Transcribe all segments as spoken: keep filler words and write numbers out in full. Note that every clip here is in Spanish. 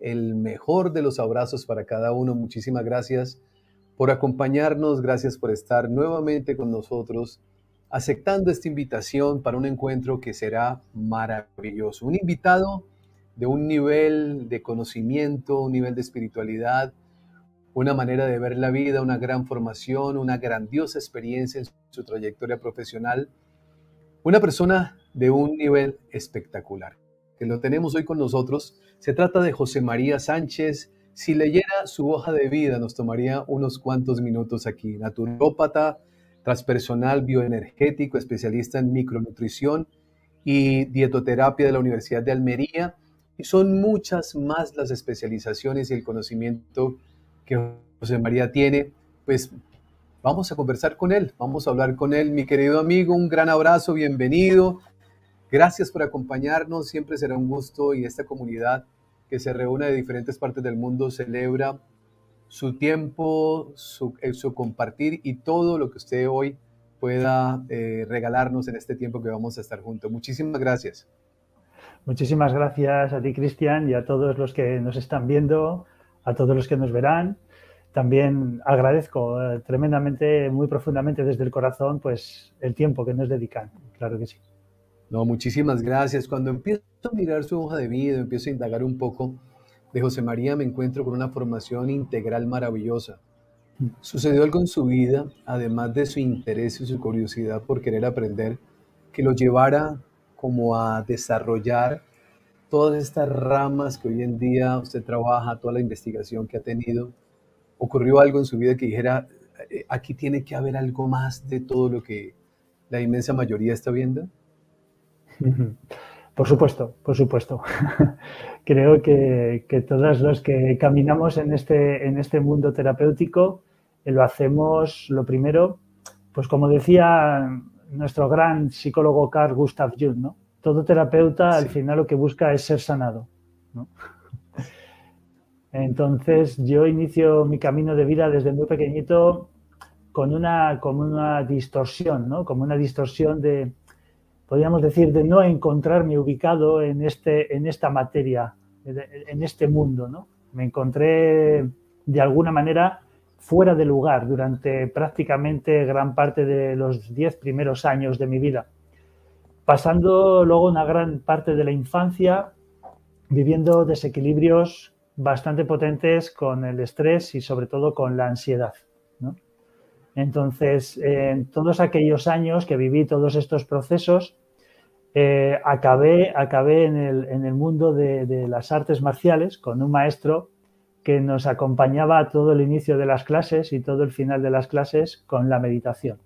el mejor de los abrazos para cada uno. Muchísimas gracias por acompañarnos, gracias por estar nuevamente con nosotros, aceptando esta invitación para un encuentro que será maravilloso. Un invitado de un nivel de conocimiento, un nivel de espiritualidad, una manera de ver la vida, una gran formación, una grandiosa experiencia en su trayectoria profesional. Una persona de un nivel espectacular, que lo tenemos hoy con nosotros. Se trata de José María Sánchez. Si leyera su hoja de vida, nos tomaría unos cuantos minutos aquí. Naturópata, transpersonal bioenergético, especialista en micronutrición y dietoterapia de la Universidad de Almería. Y son muchas más las especializaciones y el conocimiento que José María tiene. Pues vamos a conversar con él, vamos a hablar con él. Mi querido amigo, un gran abrazo, bienvenido. Gracias por acompañarnos, siempre será un gusto, y esta comunidad que se reúne de diferentes partes del mundo celebra su tiempo, su, su compartir y todo lo que usted hoy pueda eh, regalarnos en este tiempo que vamos a estar juntos. Muchísimas gracias. Muchísimas gracias a ti, Cristian, y a todos los que nos están viendo, a todos los que nos verán. También agradezco eh, tremendamente, muy profundamente desde el corazón, pues el tiempo que nos dedican, claro que sí. No, muchísimas gracias. Cuando empiezo a mirar su hoja de vida, empiezo a indagar un poco de José María, me encuentro con una formación integral maravillosa. Sucedió algo en su vida, además de su interés y su curiosidad por querer aprender, que lo llevara como a desarrollar todas estas ramas que hoy en día usted trabaja, toda la investigación que ha tenido. Ocurrió algo en su vida que dijera, aquí tiene que haber algo más de todo lo que la inmensa mayoría está viendo. Por supuesto, por supuesto. Creo que, que todos los que caminamos en este, en este mundo terapéutico eh, lo hacemos, lo primero, pues como decía nuestro gran psicólogo Carl Gustav Jung, ¿no? Todo terapeuta sí. Al final lo que busca es ser sanado, ¿no? Entonces yo inicio mi camino de vida desde muy pequeñito con una, con una distorsión, ¿no? Como una distorsión de... podríamos decir, de no encontrarme ubicado en, este, en esta materia, en este mundo, ¿no? Me encontré, de alguna manera, fuera de lugar durante prácticamente gran parte de los diez primeros años de mi vida, pasando luego una gran parte de la infancia viviendo desequilibrios bastante potentes con el estrés y, sobre todo, con la ansiedad, ¿no? Entonces, en todos aquellos años que viví todos estos procesos, eh, acabé, acabé en, el, en el mundo de, de las artes marciales con un maestro que nos acompañaba a todo el inicio de las clases y todo el final de las clases con la meditación.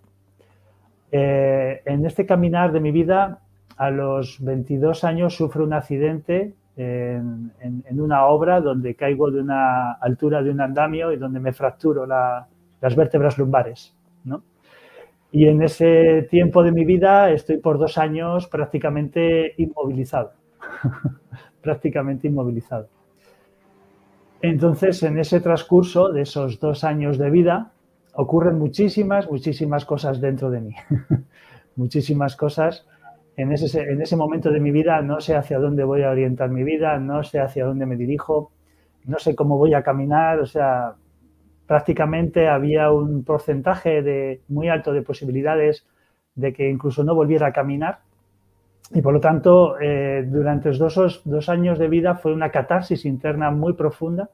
Eh, en este caminar de mi vida, a los veintidós años sufro un accidente en, en, en una obra donde caigo de una altura de un andamio y donde me fracturo la... las vértebras lumbares, ¿no? Y en ese tiempo de mi vida estoy por dos años prácticamente inmovilizado, prácticamente inmovilizado. Entonces, en ese transcurso de esos dos años de vida, ocurren muchísimas, muchísimas cosas dentro de mí, muchísimas cosas. En ese, en ese momento de mi vida no sé hacia dónde voy a orientar mi vida, no sé hacia dónde me dirijo, no sé cómo voy a caminar, o sea... prácticamente había un porcentaje de, muy alto de posibilidades de que incluso no volviera a caminar y, por lo tanto, eh, durante esos dos años de vida fue una catarsis interna muy profunda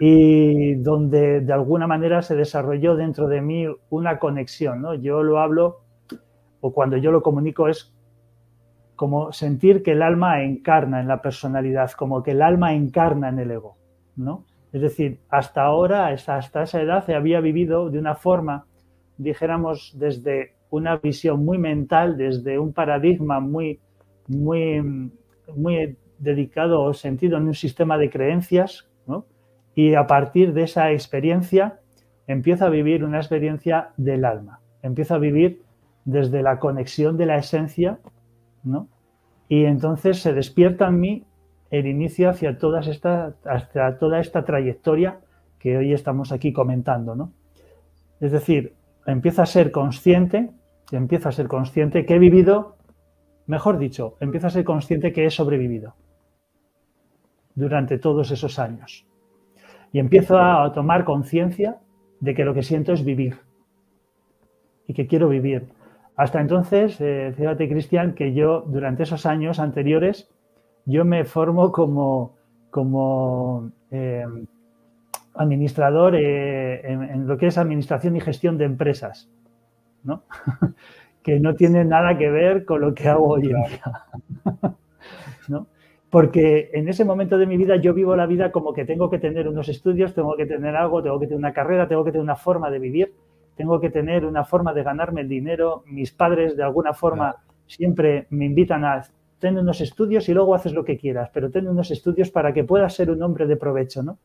y donde, de alguna manera, se desarrolló dentro de mí una conexión, ¿no? Yo lo hablo, o cuando yo lo comunico, es como sentir que el alma encarna en la personalidad, como que el alma encarna en el ego, ¿no? Es decir, hasta ahora, hasta esa edad, se había vivido de una forma, dijéramos, desde una visión muy mental, desde un paradigma muy, muy, muy dedicado o sentido en un sistema de creencias, ¿no? Y a partir de esa experiencia, empiezo a vivir una experiencia del alma. Empiezo a vivir desde la conexión de la esencia, ¿no? Y entonces se despierta en mí el inicio hacia, todas esta, hacia toda esta trayectoria que hoy estamos aquí comentando, ¿no? Es decir, empiezo a ser consciente, empiezo a ser consciente que he vivido, mejor dicho, empiezo a ser consciente que he sobrevivido. durante todos esos años. Y empiezo a tomar conciencia de que lo que siento es vivir y que quiero vivir. Hasta entonces, eh, fíjate, Cristian, que yo durante esos años anteriores, yo me formo como, como eh, administrador eh, en, en lo que es administración y gestión de empresas, ¿no? Que no tiene nada que ver con lo que hago hoy en día, ¿no? Porque en ese momento de mi vida yo vivo la vida como que tengo que tener unos estudios, tengo que tener algo, tengo que tener una carrera, tengo que tener una forma de vivir, tengo que tener una forma de ganarme el dinero. Mis padres, de alguna forma, claro, siempre me invitan a tener unos estudios y luego haces lo que quieras, pero ten unos estudios para que puedas ser un hombre de provecho, ¿no?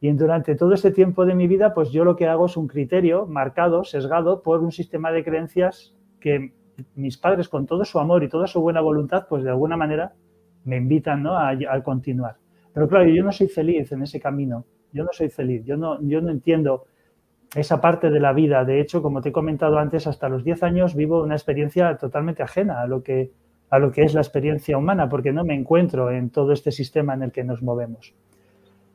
Y durante todo este tiempo de mi vida, pues yo lo que hago es un criterio marcado, sesgado, por un sistema de creencias que mis padres, con todo su amor y toda su buena voluntad, pues de alguna manera me invitan, ¿no?, a, a continuar. Pero claro, yo no soy feliz en ese camino, yo no soy feliz, yo no, yo no entiendo esa parte de la vida. De hecho, como te he comentado antes, hasta los diez años vivo una experiencia totalmente ajena a lo que, a lo que es la experiencia humana, porque no me encuentro en todo este sistema en el que nos movemos.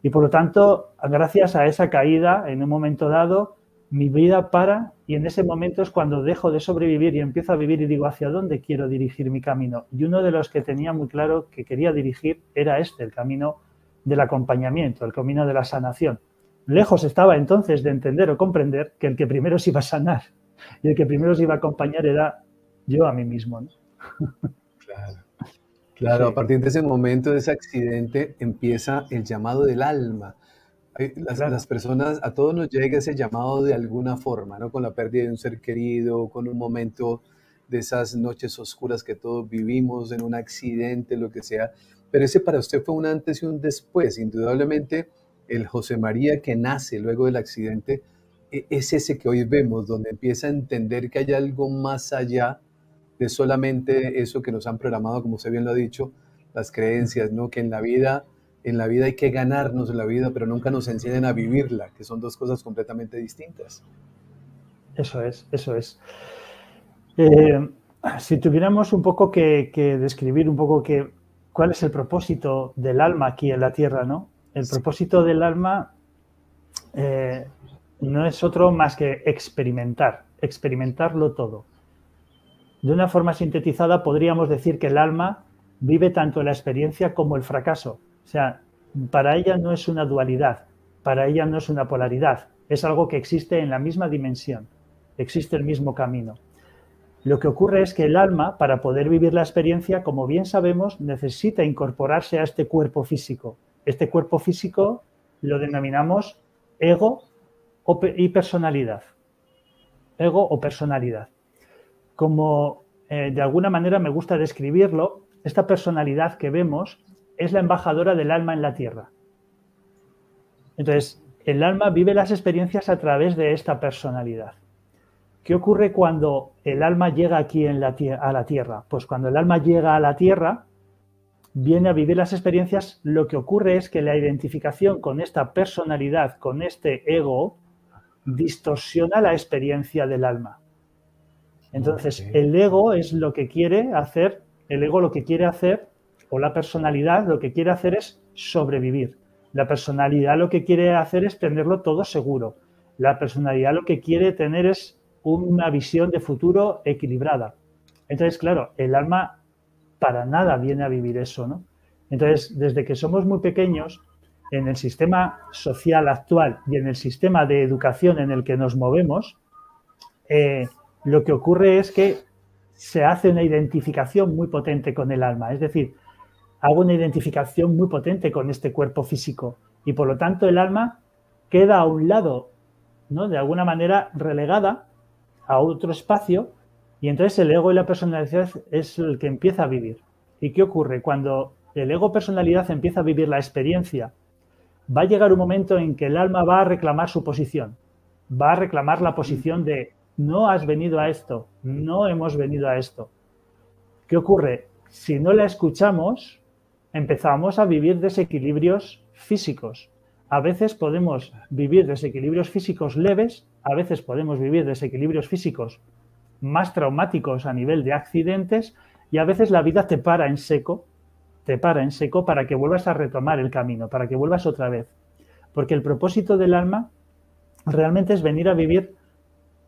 Y por lo tanto, gracias a esa caída, en un momento dado, mi vida para, y en ese momento es cuando dejo de sobrevivir y empiezo a vivir y digo, ¿hacia dónde quiero dirigir mi camino? Y uno de los que tenía muy claro que quería dirigir era este, el camino del acompañamiento, el camino de la sanación. Lejos estaba entonces de entender o comprender que el que primero se iba a sanar y el que primero se iba a acompañar era yo a mí mismo, ¿no? Claro, claro, sí. A partir de ese momento, de ese accidente, empieza el llamado del alma. Las, claro. las personas, a todos nos llega ese llamado de alguna forma, ¿no? Con la pérdida de un ser querido, con un momento de esas noches oscuras que todos vivimos, en un accidente, lo que sea. Pero ese para usted fue un antes y un después. Indudablemente, el José María que nace luego del accidente es ese que hoy vemos, donde empieza a entender que hay algo más allá de solamente eso que nos han programado, como usted bien lo ha dicho, las creencias, ¿no? Que en la vida... En la vida hay que ganarnos la vida, pero nunca nos enseñan a vivirla, que son dos cosas completamente distintas. Eso es, eso es. Eh, si tuviéramos un poco que, que describir un poco que, cuál es el propósito del alma aquí en la Tierra, ¿no? El sí. propósito del alma eh, no es otro más que experimentar, experimentarlo todo. De una forma sintetizada podríamos decir que el alma vive tanto la experiencia como el fracaso. O sea, para ella no es una dualidad, para ella no es una polaridad, es algo que existe en la misma dimensión, existe el mismo camino. Lo que ocurre es que el alma, para poder vivir la experiencia, como bien sabemos, necesita incorporarse a este cuerpo físico. Este cuerpo físico lo denominamos ego y personalidad. Ego o personalidad. Como eh, de alguna manera me gusta describirlo, esta personalidad que vemos es la embajadora del alma en la Tierra. Entonces, el alma vive las experiencias a través de esta personalidad. ¿Qué ocurre cuando el alma llega aquí en la a la Tierra? Pues cuando el alma llega a la Tierra, viene a vivir las experiencias. Lo que ocurre es que la identificación con esta personalidad, con este ego, distorsiona la experiencia del alma. Entonces, el ego es lo que quiere hacer, el ego lo que quiere hacer o la personalidad lo que quiere hacer es sobrevivir. La personalidad lo que quiere hacer es tenerlo todo seguro. La personalidad lo que quiere tener es una visión de futuro equilibrada. Entonces, claro, el alma para nada viene a vivir eso, ¿no? Entonces, desde que somos muy pequeños, en el sistema social actual y en el sistema de educación en el que nos movemos, eh, lo que ocurre es que se hace una identificación muy potente con el alma. Es decir, hago una identificación muy potente con este cuerpo físico y, por lo tanto, el alma queda a un lado, ¿no? De alguna manera relegada a otro espacio, y entonces el ego y la personalidad es el que empieza a vivir. ¿Y qué ocurre? Cuando el ego-personalidad empieza a vivir la experiencia, va a llegar un momento en que el alma va a reclamar su posición, va a reclamar la posición de no has venido a esto, no hemos venido a esto. ¿Qué ocurre? Si no la escuchamos, empezamos a vivir desequilibrios físicos. A veces podemos vivir desequilibrios físicos leves, a veces podemos vivir desequilibrios físicos más traumáticos a nivel de accidentes, y a veces la vida te para en seco te para en seco para que vuelvas a retomar el camino, para que vuelvas otra vez. Porque el propósito del alma realmente es venir a vivir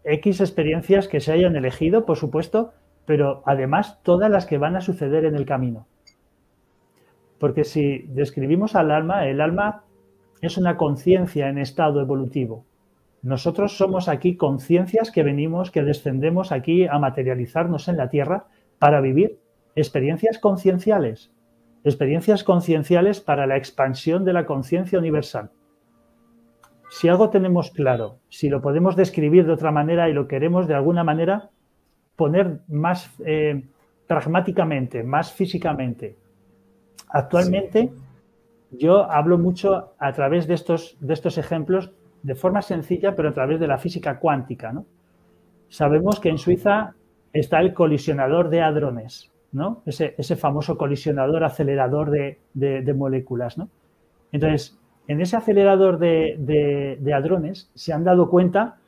X experiencias que se hayan elegido, por supuesto, pero además todas las que van a suceder en el camino. Porque si describimos al alma, el alma es una conciencia en estado evolutivo. Nosotros somos aquí conciencias que venimos, que descendemos aquí a materializarnos en la Tierra para vivir experiencias concienciales. Experiencias concienciales para la expansión de la conciencia universal. Si algo tenemos claro, si lo podemos describir de otra manera y lo queremos de alguna manera poner más eh, pragmáticamente, más físicamente. Actualmente, sí. Yo hablo mucho a través de estos, de estos ejemplos de forma sencilla, pero a través de la física cuántica, ¿no? Sabemos que en Suiza está el colisionador de hadrones, ¿no? Ese, ese famoso colisionador acelerador de, de, de moléculas, ¿no? Entonces, en ese acelerador de, de, de hadrones se han dado cuenta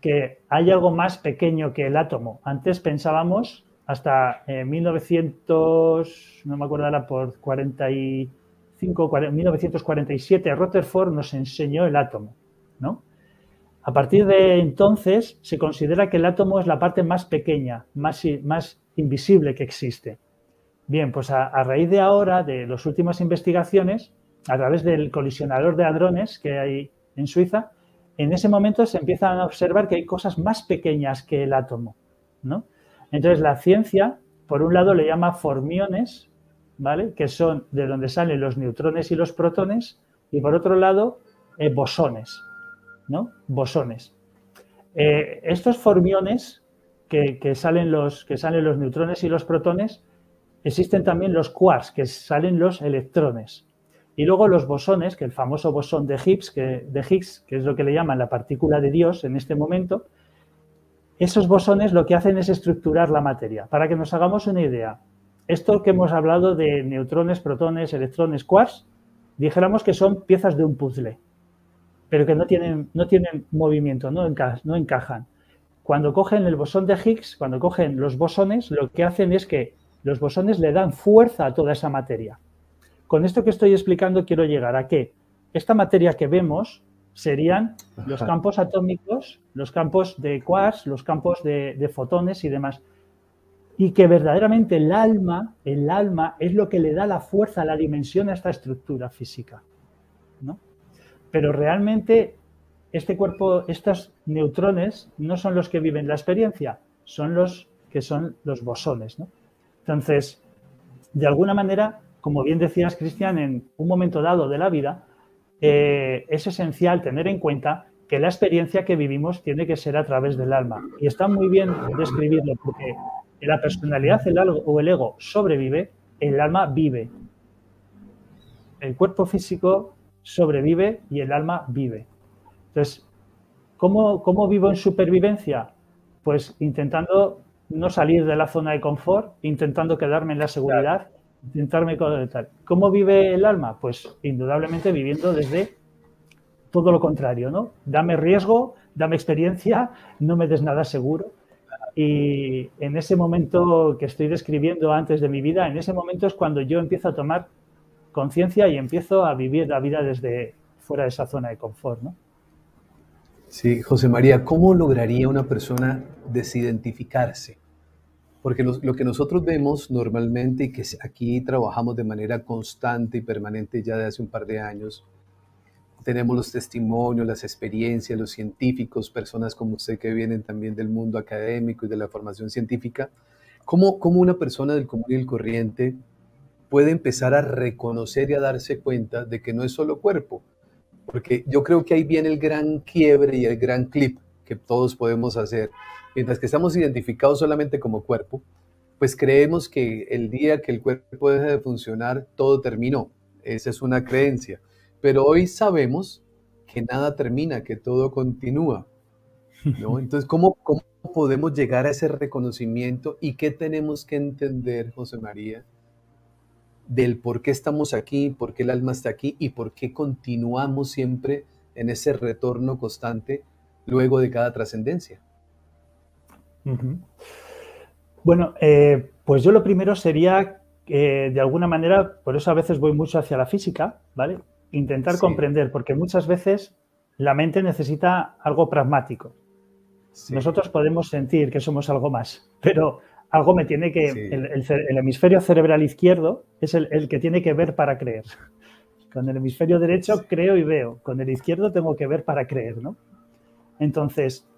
que hay algo más pequeño que el átomo. Antes pensábamos, hasta eh, mil novecientos, no me acuerdo ahora, por cuarenta y cinco, cuarenta, mil novecientos cuarenta y siete, Rutherford nos enseñó el átomo, ¿no? A partir de entonces se considera que el átomo es la parte más pequeña, más, más invisible que existe. Bien, pues a, a raíz de ahora, de las últimas investigaciones, a través del colisionador de hadrones que hay en Suiza, en ese momento se empiezan a observar que hay cosas más pequeñas que el átomo, ¿no? Entonces, la ciencia, por un lado, le llama formiones, ¿vale? Que son de donde salen los neutrones y los protones, y por otro lado, eh, bosones, ¿no? Bosones. Eh, estos formiones que, que, salen los, que salen los neutrones y los protones, existen también los quarks, que salen los electrones. Y luego los bosones, que el famoso bosón de Higgs, que, de Higgs, que es lo que le llaman la partícula de Dios en este momento, esos bosones lo que hacen es estructurar la materia. Para que nos hagamos una idea, esto que hemos hablado de neutrones, protones, electrones, quarks, dijéramos que son piezas de un puzzle, pero que no tienen, no tienen movimiento, no, enca- no encajan. Cuando cogen el bosón de Higgs, cuando cogen los bosones, lo que hacen es que los bosones le dan fuerza a toda esa materia. Con esto que estoy explicando quiero llegar a que esta materia que vemos serían los campos atómicos, los campos de quarks, los campos de, de fotones y demás. Y que verdaderamente el alma, el alma es lo que le da la fuerza, la dimensión a esta estructura física, ¿no? Pero realmente este cuerpo, estos neutrones no son los que viven la experiencia, son los que son los bosones, ¿no? Entonces, de alguna manera, como bien decías, Cristian, en un momento dado de la vida, eh, es esencial tener en cuenta que la experiencia que vivimos tiene que ser a través del alma. Y está muy bien describirlo, porque la personalidad el algo, o el ego sobrevive, el alma vive. El cuerpo físico sobrevive y el alma vive. Entonces, ¿cómo, cómo vivo en supervivencia? Pues intentando no salir de la zona de confort, intentando quedarme en la seguridad, intentarme conectar. ¿Cómo vive el alma? Pues indudablemente viviendo desde todo lo contrario, ¿no? Dame riesgo, dame experiencia, no me des nada seguro. Y en ese momento que estoy describiendo antes de mi vida, en ese momento es cuando yo empiezo a tomar conciencia y empiezo a vivir la vida desde fuera de esa zona de confort, ¿no? Sí, José María, ¿cómo lograría una persona desidentificarse? Porque lo, lo que nosotros vemos normalmente, y que aquí trabajamos de manera constante y permanente ya de hace un par de años, tenemos los testimonios, las experiencias, los científicos, personas como usted que vienen también del mundo académico y de la formación científica. ¿Cómo, cómo una persona del común y del corriente puede empezar a reconocer y a darse cuenta de que no es solo cuerpo? Porque yo creo que ahí viene el gran quiebre y el gran clip que todos podemos hacer. Mientras que estamos identificados solamente como cuerpo, pues creemos que el día que el cuerpo deje de funcionar, todo terminó. Esa es una creencia. Pero hoy sabemos que nada termina, que todo continúa, ¿no? Entonces, ¿cómo, cómo podemos llegar a ese reconocimiento? ¿Y qué tenemos que entender, José María, del por qué estamos aquí, por qué el alma está aquí y por qué continuamos siempre en ese retorno constante luego de cada trascendencia? Uh-huh. Bueno, eh, pues yo lo primero sería eh, de alguna manera, por eso a veces voy mucho hacia la física, ¿vale? Intentar sí. comprender, porque muchas veces la mente necesita algo pragmático. Sí. Nosotros podemos sentir que somos algo más, pero algo me tiene que... Sí. El, el, el hemisferio cerebral izquierdo es el, el que tiene que ver para creer. Con el hemisferio derecho sí. creo y veo. Con el izquierdo tengo que ver para creer, ¿no? Entonces,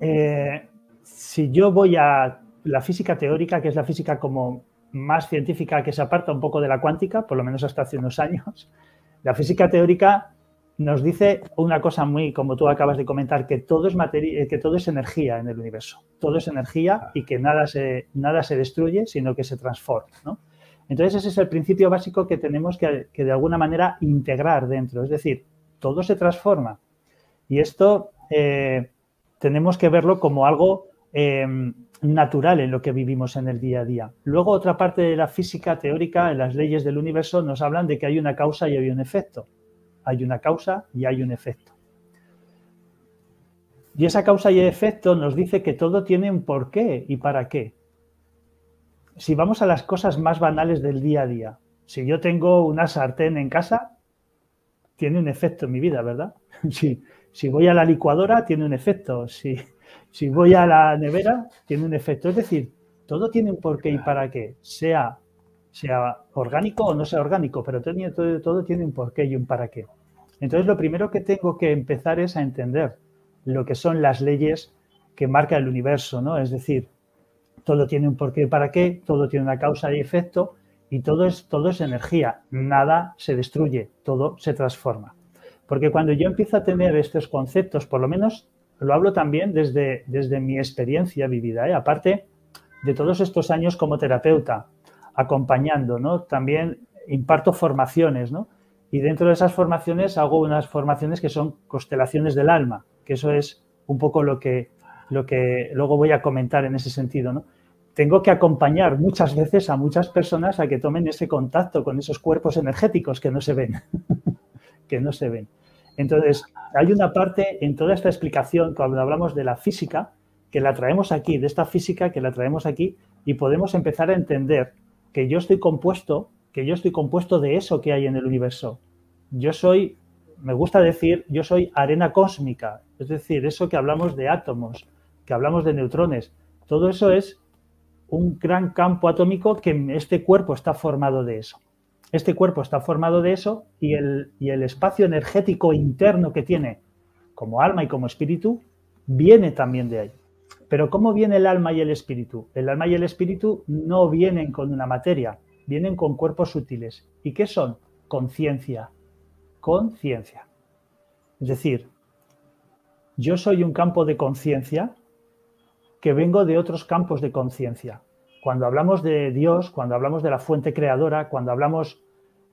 eh, si yo voy a la física teórica, que es la física como más científica, que se aparta un poco de la cuántica, por lo menos hasta hace unos años, la física teórica nos dice una cosa muy, como tú acabas de comentar, que todo es materia, que todo es energía en el universo. Todo es energía y que nada se, nada se destruye, sino que se transforma, ¿no? Entonces, ese es el principio básico que tenemos que, que de alguna manera integrar dentro. Es decir, todo se transforma. Y esto eh, tenemos que verlo como algo eh, natural en lo que vivimos en el día a día. Luego, otra parte de la física teórica, en las leyes del universo, nos hablan de que hay una causa y hay un efecto. Hay una causa y hay un efecto. Y esa causa y efecto nos dice que todo tiene un porqué y para qué. Si vamos a las cosas más banales del día a día, si yo tengo una sartén en casa, tiene un efecto en mi vida, ¿verdad? Si, si voy a la licuadora, tiene un efecto. Si, si voy a la nevera, tiene un efecto. Es decir, todo tiene un porqué y para qué, sea... sea orgánico o no sea orgánico, pero todo, todo tiene un porqué y un para qué. Entonces, lo primero que tengo que empezar es a entender lo que son las leyes que marca el universo, ¿no? Es decir, todo tiene un porqué y para qué, todo tiene una causa y efecto y todo es, todo es energía, nada se destruye, todo se transforma. Porque cuando yo empiezo a tener estos conceptos, por lo menos lo hablo también desde, desde mi experiencia vivida, ¿eh? Aparte de todos estos años como terapeuta, acompañando, ¿no? También imparto formaciones, ¿no? Y dentro de esas formaciones hago unas formaciones que son constelaciones del alma, que eso es un poco lo que, lo que luego voy a comentar en ese sentido, ¿no? Tengo que acompañar muchas veces a muchas personas a que tomen ese contacto con esos cuerpos energéticos que no se ven, que no se ven. Entonces, hay una parte en toda esta explicación, cuando hablamos de la física, que la traemos aquí, de esta física que la traemos aquí y podemos empezar a entender que yo estoy compuesto, que yo estoy compuesto de eso que hay en el universo. Yo soy, me gusta decir, yo soy arena cósmica, es decir, eso que hablamos de átomos, que hablamos de neutrones, todo eso es un gran campo atómico que este cuerpo está formado de eso. Este cuerpo está formado de eso y el, y el espacio energético interno que tiene como alma y como espíritu viene también de ahí. Pero ¿cómo viene el alma y el espíritu? El alma y el espíritu no vienen con una materia, vienen con cuerpos sutiles. ¿Y qué son? Conciencia. Conciencia. Es decir, yo soy un campo de conciencia que vengo de otros campos de conciencia. Cuando hablamos de Dios, cuando hablamos de la fuente creadora, cuando hablamos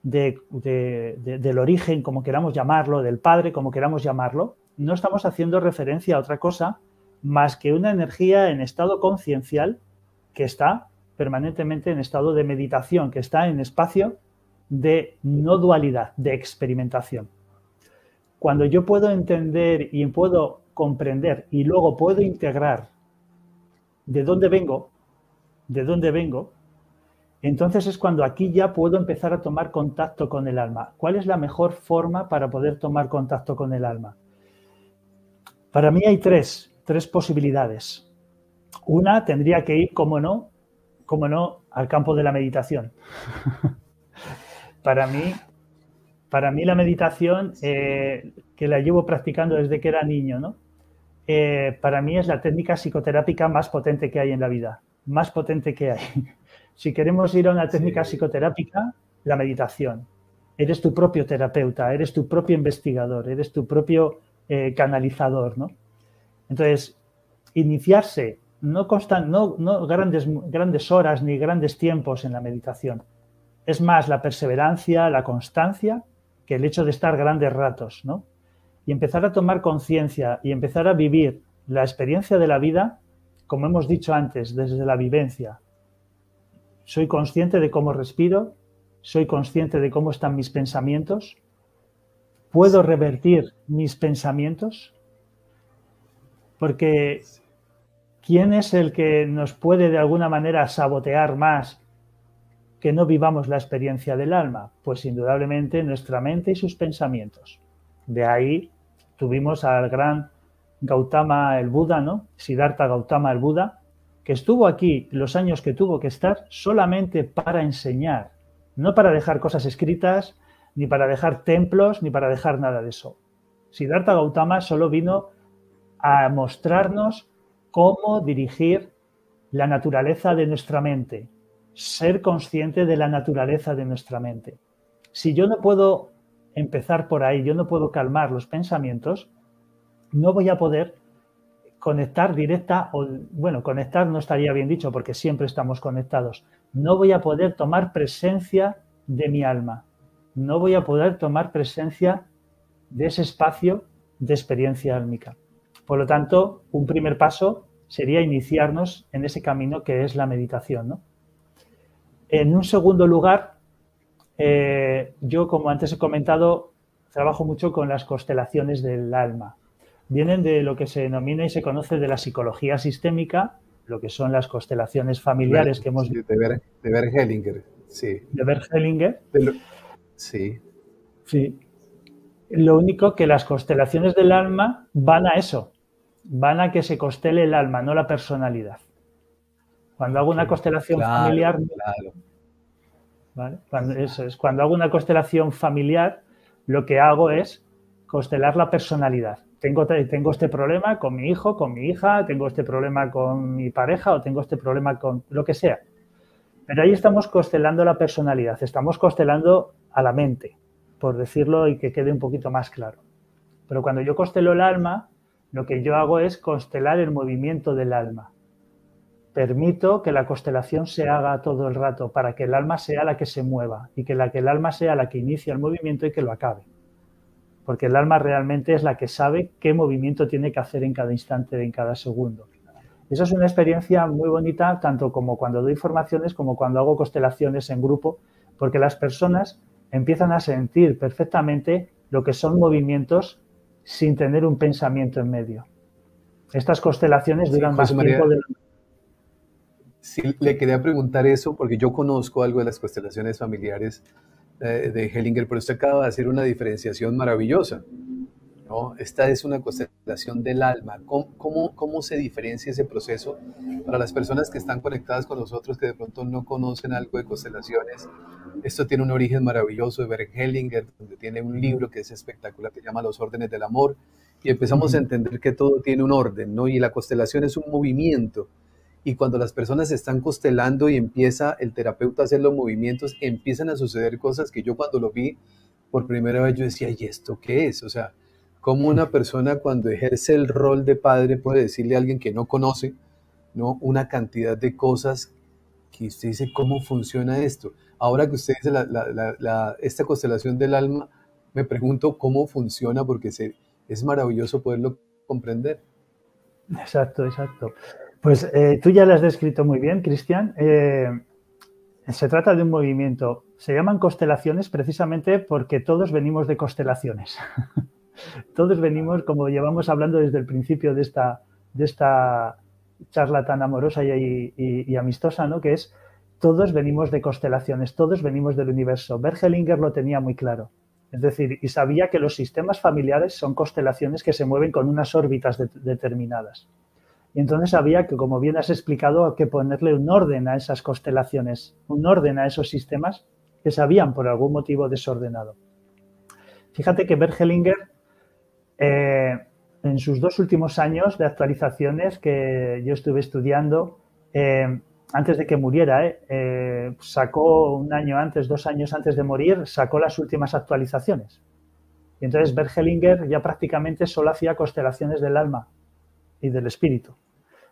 de, de, de, del origen, como queramos llamarlo, del Padre, como queramos llamarlo, no estamos haciendo referencia a otra cosa más que una energía en estado conciencial que está permanentemente en estado de meditación, que está en espacio de no dualidad, de experimentación. Cuando yo puedo entender y puedo comprender y luego puedo integrar de dónde vengo, de dónde vengo, entonces es cuando aquí ya puedo empezar a tomar contacto con el alma. ¿Cuál es la mejor forma para poder tomar contacto con el alma? Para mí hay tres. Tres posibilidades. Una, tendría que ir, como no, como no, al campo de la meditación. Para mí, para mí la meditación, eh, que la llevo practicando desde que era niño, ¿no? Eh, para mí es la técnica psicoterápica más potente que hay en la vida, más potente que hay. Si queremos ir a una técnica sí. psicoterápica, la meditación. Eres tu propio terapeuta, eres tu propio investigador, eres tu propio eh, canalizador, ¿no? Entonces, iniciarse, no constan, no, no grandes, grandes horas ni grandes tiempos en la meditación. Es más la perseverancia, la constancia, que el hecho de estar grandes ratos, ¿no? Y empezar a tomar conciencia y empezar a vivir la experiencia de la vida, como hemos dicho antes, desde la vivencia. Soy consciente de cómo respiro, soy consciente de cómo están mis pensamientos, puedo revertir mis pensamientos. Porque ¿quién es el que nos puede de alguna manera sabotear más que no vivamos la experiencia del alma, pues indudablemente nuestra mente y sus pensamientos. De ahí tuvimos al gran Gautama el Buda, ¿no? Siddhartha Gautama el Buda, que estuvo aquí los años que tuvo que estar solamente para enseñar, no para dejar cosas escritas, ni para dejar templos, ni para dejar nada de eso. Siddhartha Gautama solo vino a mostrarnos cómo dirigir la naturaleza de nuestra mente, ser consciente de la naturaleza de nuestra mente. Si yo no puedo empezar por ahí, yo no puedo calmar los pensamientos, no voy a poder conectar directa, o bueno, conectar no estaría bien dicho porque siempre estamos conectados, no voy a poder tomar presencia de mi alma, no voy a poder tomar presencia de ese espacio de experiencia álmica. Por lo tanto, un primer paso sería iniciarnos en ese camino que es la meditación, ¿no? En un segundo lugar, eh, yo, como antes he comentado, trabajo mucho con las constelaciones del alma. Vienen de lo que se denomina y se conoce de la psicología sistémica, lo que son las constelaciones familiares de, que hemos visto. De, de Bert Hellinger, sí. De Bert Hellinger. De lo, sí. Sí. Lo único que las constelaciones del alma van a eso, van a que se constele el alma, no la personalidad. Cuando hago una constelación claro, familiar, claro. ¿Vale? Cuando, eso es, cuando hago una constelación familiar, lo que hago es constelar la personalidad. Tengo, tengo este problema con mi hijo, con mi hija, tengo este problema con mi pareja o tengo este problema con lo que sea. Pero ahí estamos constelando la personalidad, estamos constelando a la mente, por decirlo y que quede un poquito más claro. Pero cuando yo constelo el alma, lo que yo hago es constelar el movimiento del alma. Permito que la constelación se haga todo el rato para que el alma sea la que se mueva y que, la, que el alma sea la que inicia el movimiento y que lo acabe. Porque el alma realmente es la que sabe qué movimiento tiene que hacer en cada instante, en cada segundo. Esa es una experiencia muy bonita, tanto como cuando doy formaciones como cuando hago constelaciones en grupo, porque las personas empiezan a sentir perfectamente lo que son movimientos sin tener un pensamiento en medio. Estas constelaciones duran sí, más María, tiempo de la... Sí, le quería preguntar eso porque yo conozco algo de las constelaciones familiares eh, de Hellinger, pero usted acaba de hacer una diferenciación maravillosa, ¿no? Esta es una constelación del alma. ¿Cómo, cómo, cómo se diferencia ese proceso para las personas que están conectadas con nosotros que de pronto no conocen algo de constelaciones? Esto tiene un origen maravilloso de Bert Hellinger, donde tiene un libro que es espectacular, que se llama Los órdenes del amor, y empezamos a entender que todo tiene un orden, ¿no? Y la constelación es un movimiento, y cuando las personas están constelando y empieza el terapeuta a hacer los movimientos, empiezan a suceder cosas que yo cuando lo vi por primera vez yo decía, ¿y esto qué es? O sea, ¿cómo una persona cuando ejerce el rol de padre puede decirle a alguien que no conoce, ¿no?, una cantidad de cosas que usted dice, ¿cómo funciona esto? Ahora que usted dice la, la, la, la, esta constelación del alma, me pregunto cómo funciona porque se, es maravilloso poderlo comprender. Exacto, exacto. Pues eh, tú ya lo has descrito muy bien, Cristian. Eh, se trata de un movimiento. Se llaman constelaciones precisamente porque todos venimos de constelaciones. Todos venimos, como llevamos hablando desde el principio de esta, de esta charla tan amorosa y, y, y amistosa, ¿no? Que es... Todos venimos de constelaciones, todos venimos del universo. Bert Hellinger lo tenía muy claro. Es decir, y sabía que los sistemas familiares son constelaciones que se mueven con unas órbitas de, determinadas. Y entonces sabía que, como bien has explicado, que ponerle un orden a esas constelaciones, un orden a esos sistemas que se habían por algún motivo desordenado. Fíjate que Bert Hellinger, eh, en sus dos últimos años de actualizaciones que yo estuve estudiando, eh, antes de que muriera, eh, eh, sacó un año antes, dos años antes de morir, sacó las últimas actualizaciones. Y entonces Bert Hellinger ya prácticamente solo hacía constelaciones del alma y del espíritu.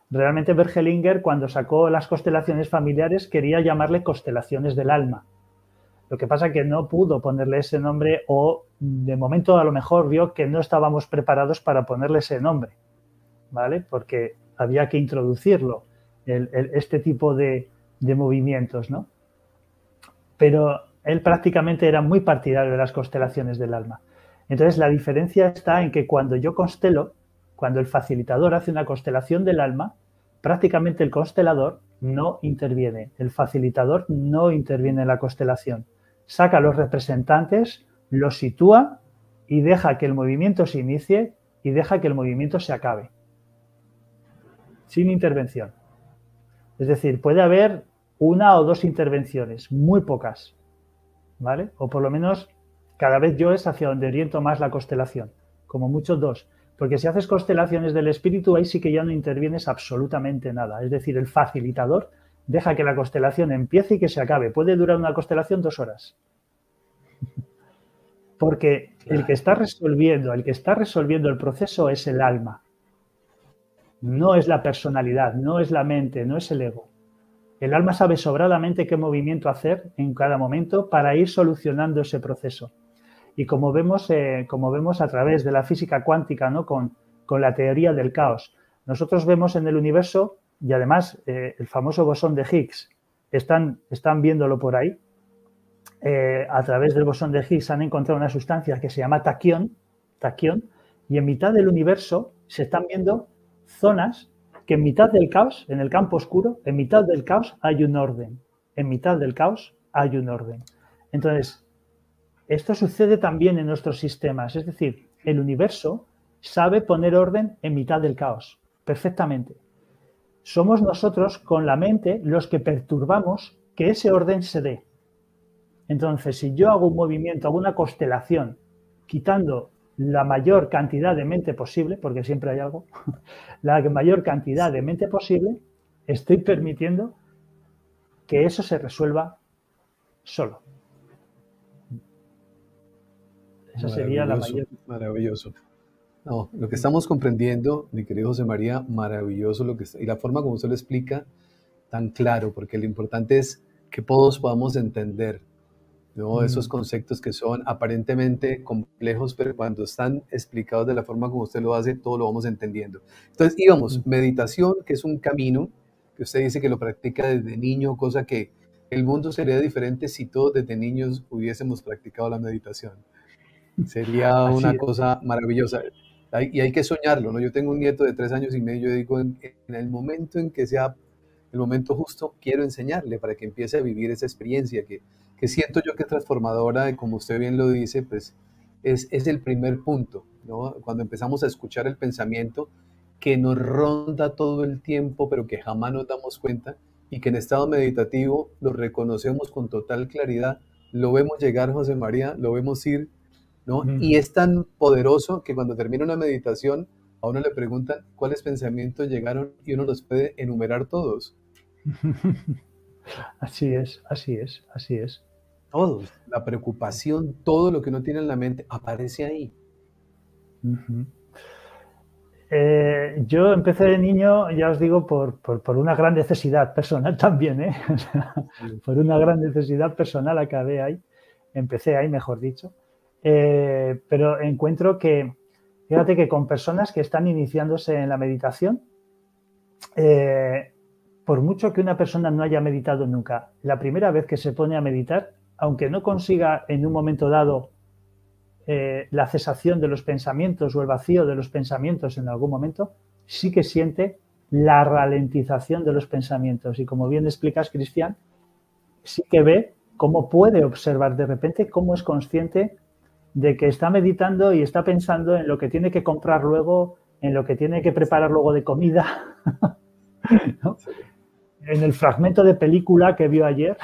Realmente Bert Hellinger, cuando sacó las constelaciones familiares, quería llamarle constelaciones del alma. Lo que pasa es que no pudo ponerle ese nombre o, de momento, a lo mejor vio que no estábamos preparados para ponerle ese nombre, ¿vale? Porque había que introducirlo. El, el, este tipo de, de movimientos, ¿no? Pero él prácticamente era muy partidario de las constelaciones del alma. Entonces, la diferencia está en que cuando yo constelo, cuando el facilitador hace una constelación del alma, prácticamente el constelador no interviene, el facilitador no interviene en la constelación. Saca a los representantes, los sitúa y deja que el movimiento se inicie y deja que el movimiento se acabe. Sin intervención. Es decir, puede haber una o dos intervenciones, muy pocas, ¿vale? O por lo menos cada vez yo es hacia donde oriento más la constelación, como mucho dos. Porque si haces constelaciones del espíritu, ahí sí que ya no intervienes absolutamente nada. Es decir, el facilitador deja que la constelación empiece y que se acabe. Puede durar una constelación dos horas. Porque el que está resolviendo, el que está resolviendo el proceso es el alma. No es la personalidad, no es la mente, no es el ego. El alma sabe sobradamente qué movimiento hacer en cada momento para ir solucionando ese proceso. Y como vemos, eh, como vemos a través de la física cuántica, ¿no? con, con la teoría del caos, nosotros vemos en el universo, y además eh, el famoso bosón de Higgs, están, están viéndolo por ahí, eh, a través del bosón de Higgs han encontrado una sustancia que se llama taquión, taquión, y en mitad del universo se están viendo zonas que en mitad del caos, en el campo oscuro, en mitad del caos hay un orden. En mitad del caos hay un orden. Entonces, esto sucede también en nuestros sistemas. Es decir, el universo sabe poner orden en mitad del caos, perfectamente. Somos nosotros, con la mente, los que perturbamos que ese orden se dé. Entonces, si yo hago un movimiento, hago una constelación, quitando la mayor cantidad de mente posible, porque siempre hay algo, la mayor cantidad de mente posible, estoy permitiendo que eso se resuelva solo. Esa sería la mayor. Maravilloso. No, lo que estamos comprendiendo, mi querido José María, maravilloso lo que está, y la forma como usted lo explica tan claro, porque lo importante es que todos podamos entender, ¿no? Esos conceptos que son aparentemente complejos, pero cuando están explicados de la forma como usted lo hace, todo lo vamos entendiendo. Entonces íbamos, meditación, que es un camino, que usted dice que lo practica desde niño, cosa que el mundo sería diferente si todos desde niños hubiésemos practicado la meditación. Sería una cosa maravillosa. Hay, y hay que soñarlo, ¿no? Yo tengo un nieto de tres años y medio, yo digo, en, en el momento en que sea el momento justo, quiero enseñarle para que empiece a vivir esa experiencia que que siento yo que es transformadora, y como usted bien lo dice, pues es, es el primer punto, ¿no? Cuando empezamos a escuchar el pensamiento que nos ronda todo el tiempo, pero que jamás nos damos cuenta, y que en estado meditativo lo reconocemos con total claridad, lo vemos llegar, José María, lo vemos ir, ¿no? Uh-huh. Y es tan poderoso que cuando termina una meditación, a uno le preguntan cuáles pensamientos llegaron y uno los puede enumerar todos. Así es, así es, así es. Todos, la preocupación, todo lo que uno tiene en la mente aparece ahí. Uh-huh. eh, yo empecé de niño, ya os digo, por, por, por una gran necesidad personal también, ¿eh? Por una gran necesidad personal acabé ahí, empecé ahí, mejor dicho. Eh, pero encuentro que, fíjate que con personas que están iniciándose en la meditación, eh, por mucho que una persona no haya meditado nunca, la primera vez que se pone a meditar, aunque no consiga en un momento dado eh, la cesación de los pensamientos o el vacío de los pensamientos en algún momento, sí que siente la ralentización de los pensamientos. Y como bien explicas, Cristian, sí que ve cómo puede observar de repente, cómo es consciente de que está meditando y está pensando en lo que tiene que comprar luego, en lo que tiene que preparar luego de comida, ¿no? En el fragmento de película que vio ayer.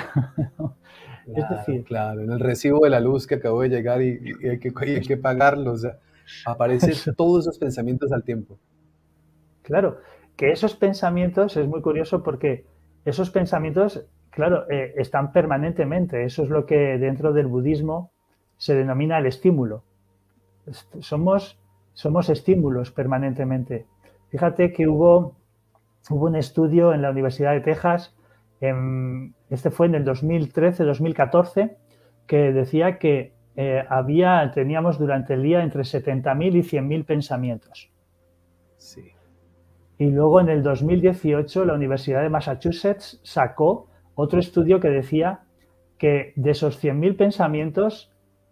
Claro, es decir, claro, en el recibo de la luz que acabó de llegar y, y, hay, que, y hay que pagarlo. O sea, aparecen eso. Todos esos pensamientos al tiempo. Claro, que esos pensamientos, es muy curioso porque esos pensamientos, claro, eh, están permanentemente. Eso es lo que dentro del budismo se denomina el estímulo. Somos, somos estímulos permanentemente. Fíjate que hubo... Hubo un estudio en la Universidad de Texas, en, este fue en el dos mil trece, dos mil catorce, que decía que eh, había, teníamos durante el día entre setenta mil y cien mil pensamientos. Sí. Y luego en el dos mil dieciocho la Universidad de Massachusetts sacó otro estudio que decía que de esos cien mil pensamientos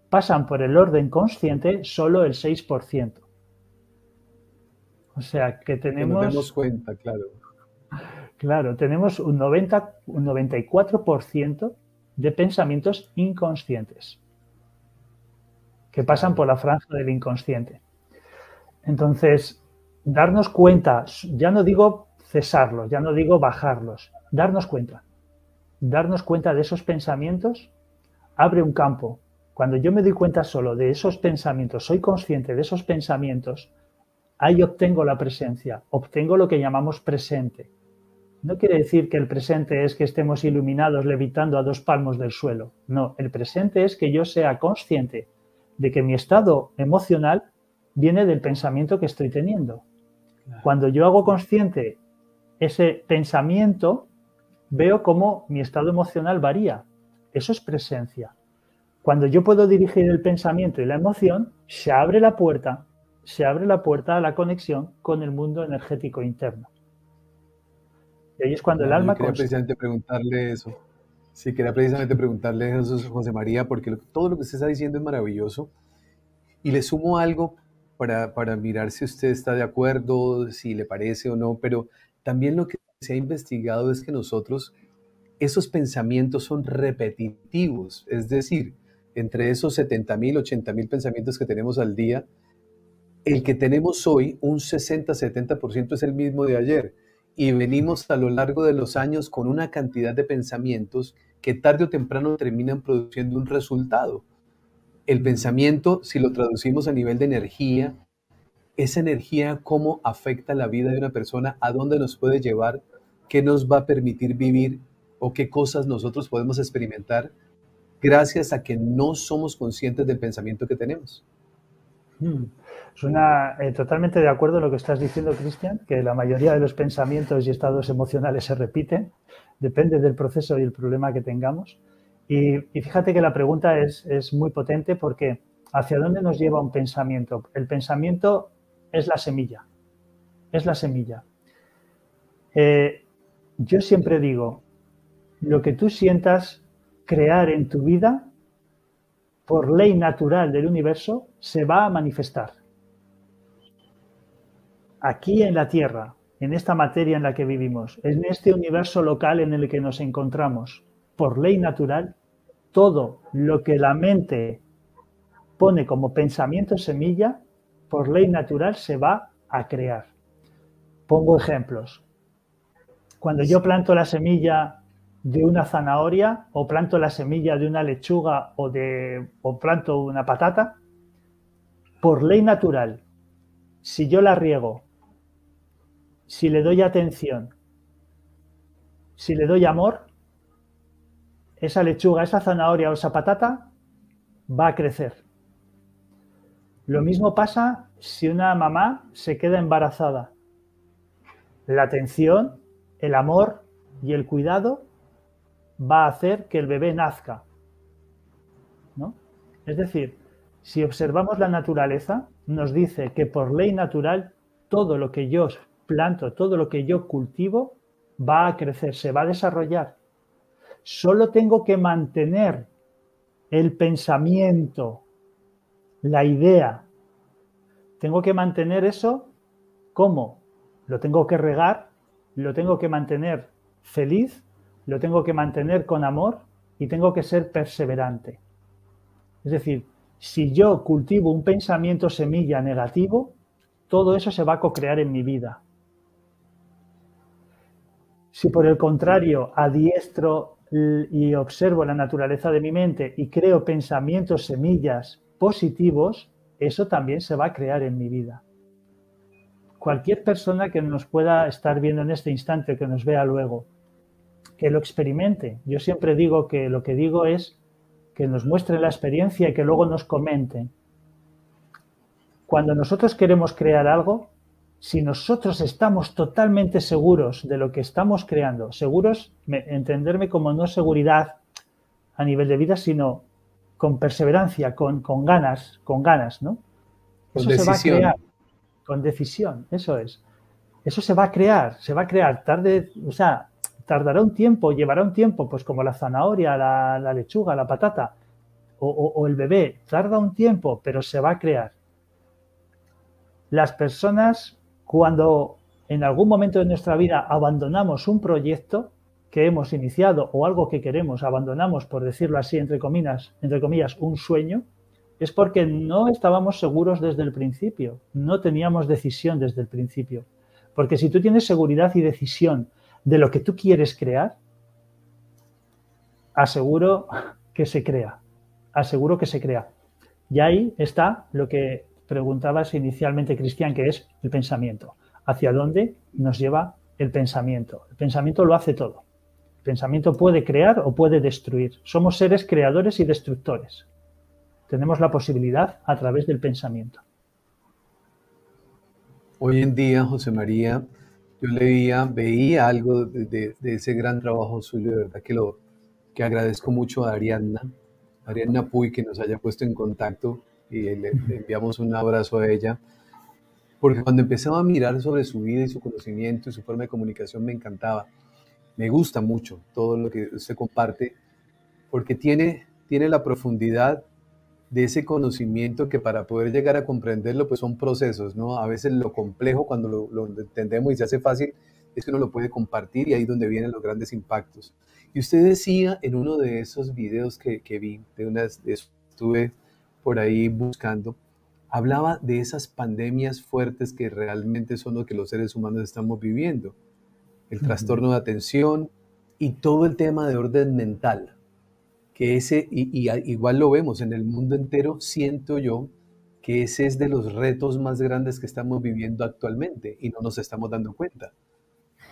pasan por el orden consciente solo el seis por ciento. O sea, que tenemos... Que nos demos cuenta, claro. Claro, tenemos un, noventa, un noventa y cuatro por ciento de pensamientos inconscientes que pasan por la franja del inconsciente. Entonces, darnos cuenta, ya no digo cesarlos, ya no digo bajarlos, darnos cuenta. Darnos cuenta de esos pensamientos abre un campo. Cuando yo me doy cuenta solo de esos pensamientos, soy consciente de esos pensamientos, ahí obtengo la presencia, obtengo lo que llamamos presente. No quiere decir que el presente es que estemos iluminados levitando a dos palmos del suelo. No, el presente es que yo sea consciente de que mi estado emocional viene del pensamiento que estoy teniendo. Cuando yo hago consciente ese pensamiento, veo cómo mi estado emocional varía. Eso es presencia. Cuando yo puedo dirigir el pensamiento y la emoción, se abre la puerta, se abre la puerta a la conexión con el mundo energético interno. Y ahí es cuando el alma... Quería precisamente preguntarle eso. Sí, quería precisamente preguntarle eso, José María, porque todo lo que usted está diciendo es maravilloso. Y le sumo algo para, para mirar si usted está de acuerdo, si le parece o no, pero también lo que se ha investigado es que nosotros, esos pensamientos son repetitivos, es decir, entre esos setenta mil, ochenta mil pensamientos que tenemos al día, el que tenemos hoy, un sesenta, setenta por ciento es el mismo de ayer. Y venimos a lo largo de los años con una cantidad de pensamientos que tarde o temprano terminan produciendo un resultado. El pensamiento, si lo traducimos a nivel de energía, esa energía, cómo afecta la vida de una persona, a dónde nos puede llevar, qué nos va a permitir vivir o qué cosas nosotros podemos experimentar gracias a que no somos conscientes del pensamiento que tenemos. Hmm. Es una, eh, totalmente de acuerdo en lo que estás diciendo, Christian, que la mayoría de los pensamientos y estados emocionales se repiten, depende del proceso y el problema que tengamos. Y, y fíjate que la pregunta es, es muy potente porque ¿hacia dónde nos lleva un pensamiento? El pensamiento es la semilla, es la semilla. Eh, yo siempre digo, lo que tú sientas crear en tu vida, por ley natural del universo, se va a manifestar. Aquí en la Tierra, en esta materia en la que vivimos, en este universo local en el que nos encontramos, por ley natural, todo lo que la mente pone como pensamiento semilla, por ley natural se va a crear. Pongo ejemplos. Cuando yo planto la semilla de una zanahoria o planto la semilla de una lechuga o, de, o planto una patata, por ley natural, si yo la riego, si le doy atención, si le doy amor, esa lechuga, esa zanahoria o esa patata va a crecer. Lo mismo pasa si una mamá se queda embarazada. La atención, el amor y el cuidado va a hacer que el bebé nazca, ¿no? Es decir, si observamos la naturaleza, nos dice que por ley natural todo lo que yo planto, todo lo que yo cultivo va a crecer, se va a desarrollar. Solo tengo que mantener el pensamiento, la idea. Tengo que mantener eso. ¿Cómo? Lo tengo que regar, lo tengo que mantener feliz, lo tengo que mantener con amor y tengo que ser perseverante. Es decir, si yo cultivo un pensamiento semilla negativo, todo eso se va a co-crear en mi vida. Si por el contrario adiestro y observo la naturaleza de mi mente y creo pensamientos semillas positivos, eso también se va a crear en mi vida. Cualquier persona que nos pueda estar viendo en este instante, que nos vea luego, que lo experimente. Yo siempre digo que lo que digo es que nos muestren la experiencia y que luego nos comenten. Cuando nosotros queremos crear algo, si nosotros estamos totalmente seguros de lo que estamos creando, seguros, me, entenderme como no seguridad a nivel de vida, sino con perseverancia, con, con ganas, con ganas, ¿no? Eso se va a crear. Con decisión, eso es. Eso se va a crear, se va a crear tarde, o sea, tardará un tiempo, llevará un tiempo, pues como la zanahoria, la, la lechuga, la patata o, o, o el bebé, tarda un tiempo, pero se va a crear. Las personas cuando en algún momento de nuestra vida abandonamos un proyecto que hemos iniciado o algo que queremos, abandonamos, por decirlo así, entre comillas, entre comillas, un sueño, es porque no estábamos seguros desde el principio, no teníamos decisión desde el principio. Porque si tú tienes seguridad y decisión de lo que tú quieres crear, aseguro que se crea, aseguro que se crea. Y ahí está lo que preguntabas inicialmente, Cristian, que es el pensamiento. ¿Hacia dónde nos lleva el pensamiento? El pensamiento lo hace todo. El pensamiento puede crear o puede destruir. Somos seres creadores y destructores. Tenemos la posibilidad a través del pensamiento. Hoy en día, José María, yo leía, veía algo de, de, de ese gran trabajo suyo, de verdad que, lo, que agradezco mucho a Ariadna, Ariadna Puy, que nos haya puesto en contacto, y le, le enviamos un abrazo a ella, porque cuando empezaba a mirar sobre su vida y su conocimiento y su forma de comunicación me encantaba. Me gusta mucho todo lo que usted comparte, porque tiene, tiene la profundidad de ese conocimiento que para poder llegar a comprenderlo, pues son procesos, ¿no? A veces lo complejo, cuando lo, lo entendemos y se hace fácil, es que uno lo puede compartir, y ahí es donde vienen los grandes impactos. Y usted decía en uno de esos videos que, que vi, de una, estuve por ahí buscando, hablaba de esas pandemias fuertes que realmente son lo que los seres humanos estamos viviendo. El uh-huh. trastorno de atención y todo el tema de orden mental. Que ese, y, y igual lo vemos en el mundo entero, siento yo que ese es de los retos más grandes que estamos viviendo actualmente y no nos estamos dando cuenta.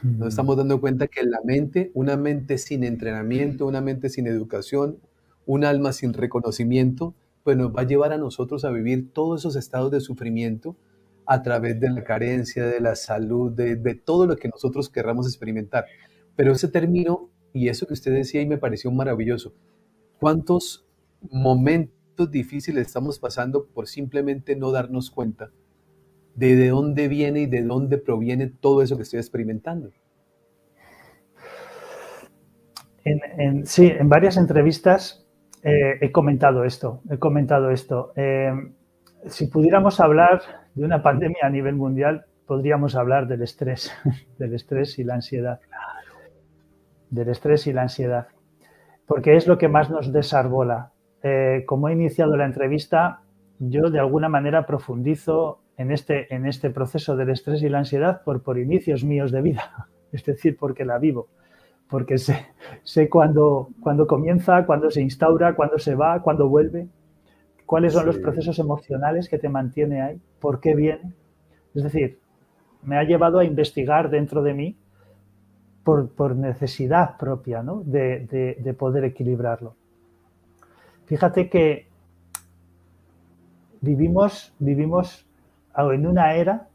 Uh-huh. Nos estamos dando cuenta que la mente, una mente sin entrenamiento, una mente sin educación, un alma sin reconocimiento, pues nos va a llevar a nosotros a vivir todos esos estados de sufrimiento a través de la carencia, de la salud, de, de todo lo que nosotros querramos experimentar. Pero ese término, y eso que usted decía, y me pareció maravilloso, ¿cuántos momentos difíciles estamos pasando por simplemente no darnos cuenta de, de dónde viene y de dónde proviene todo eso que estoy experimentando? En, en, sí, en varias entrevistas... Eh, he comentado esto, he comentado esto. Eh, si pudiéramos hablar de una pandemia a nivel mundial, podríamos hablar del estrés, del estrés y la ansiedad. Del estrés y la ansiedad. Porque es lo que más nos desarbola. Eh, como he iniciado la entrevista, yo de alguna manera profundizo en este, en este proceso del estrés y la ansiedad por, por inicios míos de vida. Es decir, porque la vivo. Porque sé, sé cuándo, cuándo comienza, cuándo se instaura, cuándo se va, cuándo vuelve, cuáles son sí. los procesos emocionales que te mantiene ahí, por qué viene. Es decir, me ha llevado a investigar dentro de mí por, por necesidad propia, ¿no? de, de, de poder equilibrarlo. Fíjate que vivimos, vivimos en una era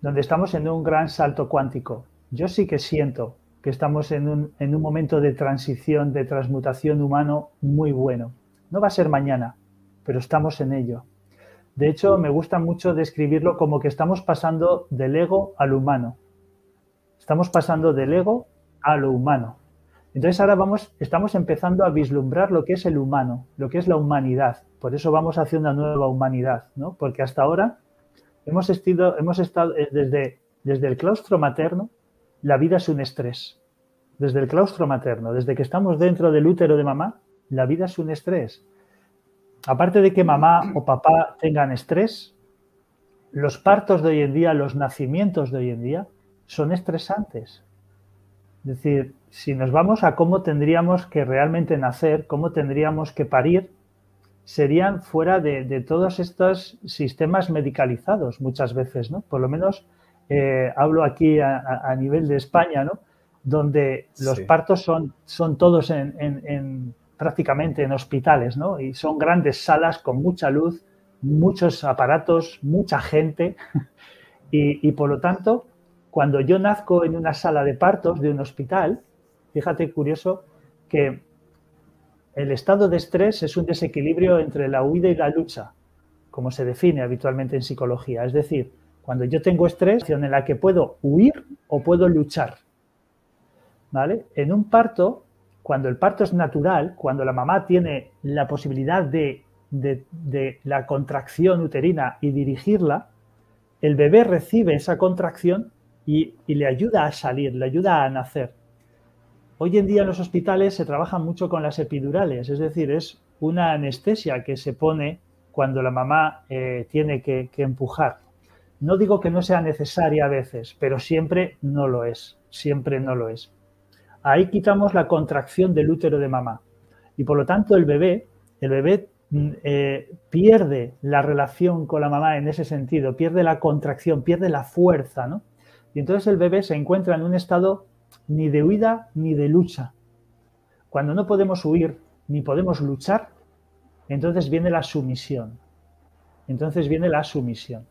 donde estamos en un gran salto cuántico. Yo sí que siento que estamos en un, en un momento de transición, de transmutación humano muy bueno. No va a ser mañana, pero estamos en ello. De hecho, me gusta mucho describirlo como que estamos pasando del ego al humano. Estamos pasando del ego a lo humano. Entonces ahora vamos, estamos empezando a vislumbrar lo que es el humano, lo que es la humanidad. Por eso vamos hacia una nueva humanidad, ¿no? Porque hasta ahora hemos estado, hemos estado desde, desde el claustro materno. La vida es un estrés. Desde el claustro materno, desde que estamos dentro del útero de mamá, la vida es un estrés. Aparte de que mamá o papá tengan estrés, los partos de hoy en día, los nacimientos de hoy en día, son estresantes. Es decir, si nos vamos a cómo tendríamos que realmente nacer, cómo tendríamos que parir, serían fuera de, de todos estos sistemas medicalizados muchas veces, ¿no? Por lo menos... Eh, hablo aquí a, a nivel de España, ¿no? Donde los sí. partos son, son todos en, en, en, prácticamente en hospitales, ¿no? Y son grandes salas con mucha luz, muchos aparatos, mucha gente. Y, y por lo tanto, cuando yo nazco en una sala de partos de un hospital, fíjate curioso que el estado de estrés es un desequilibrio entre la huida y la lucha, como se define habitualmente en psicología. Es decir, cuando yo tengo estrés, en la que puedo huir o puedo luchar, ¿vale? En un parto, cuando el parto es natural, cuando la mamá tiene la posibilidad de, de, de la contracción uterina y dirigirla, el bebé recibe esa contracción y, y le ayuda a salir, le ayuda a nacer. Hoy en día en los hospitales se trabaja mucho con las epidurales, es decir, es una anestesia que se pone cuando la mamá eh, tiene que, que empujar. No digo que no sea necesaria a veces, pero siempre no lo es, siempre no lo es. Ahí quitamos la contracción del útero de mamá y por lo tanto el bebé, el bebé eh, pierde la relación con la mamá en ese sentido, pierde la contracción, pierde la fuerza, ¿no? Y entonces el bebé se encuentra en un estado ni de huida ni de lucha. Cuando no podemos huir ni podemos luchar, entonces viene la sumisión, entonces viene la sumisión.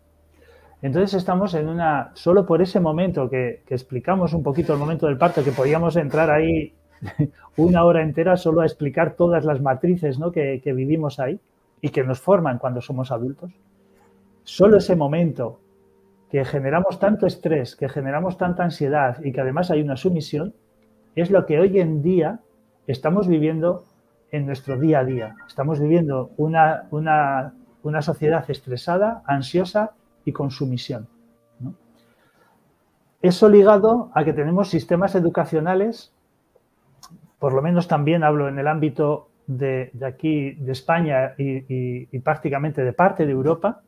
Entonces estamos en una, solo por ese momento que, que explicamos un poquito el momento del parto, que podíamos entrar ahí una hora entera solo a explicar todas las matrices, ¿no?, que, que vivimos ahí y que nos forman cuando somos adultos. Solo ese momento que generamos tanto estrés, que generamos tanta ansiedad y que además hay una sumisión, es lo que hoy en día estamos viviendo en nuestro día a día. Estamos viviendo una, una, una sociedad estresada, ansiosa y con sumisión, ¿no? Eso ligado a que tenemos sistemas educacionales, por lo menos también hablo en el ámbito de, de aquí, de España y, y, y prácticamente de parte de Europa,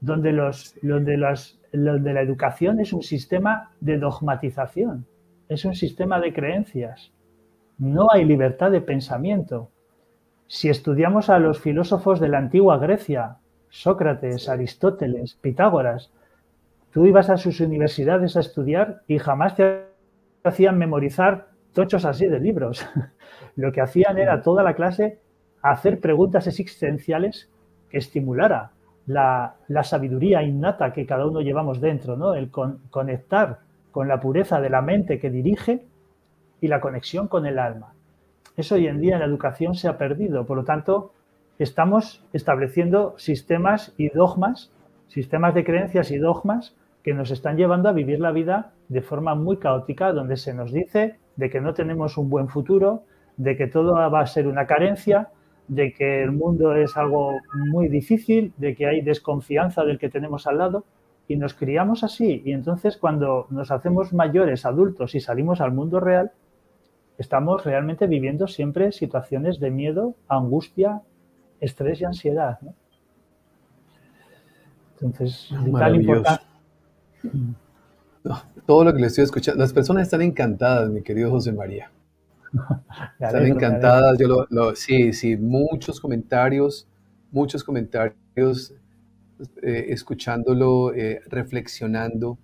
donde, los, donde, las, donde la educación es un sistema de dogmatización, es un sistema de creencias. No hay libertad de pensamiento. Si estudiamos a los filósofos de la antigua Grecia, Sócrates, Aristóteles, Pitágoras, tú ibas a sus universidades a estudiar y jamás te hacían memorizar tochos así de libros. Lo que hacían era toda la clase hacer preguntas existenciales que estimulara la, la sabiduría innata que cada uno llevamos dentro, ¿no? El con, conectar con la pureza de la mente que dirige y la conexión con el alma. Eso hoy en día en la educación se ha perdido, por lo tanto, estamos estableciendo sistemas y dogmas, sistemas de creencias y dogmas que nos están llevando a vivir la vida de forma muy caótica, donde se nos dice de que no tenemos un buen futuro, de que todo va a ser una carencia, de que el mundo es algo muy difícil, de que hay desconfianza del que tenemos al lado y nos criamos así. Y entonces cuando nos hacemos mayores, adultos y salimos al mundo real, estamos realmente viviendo siempre situaciones de miedo, angustia, estrés y ansiedad, ¿no? Entonces, vital importante. No, todo lo que le estoy escuchando, las personas están encantadas, mi querido José María. Alegro, están encantadas, yo lo, lo, sí, sí, muchos comentarios, muchos comentarios, eh, escuchándolo, eh, reflexionando,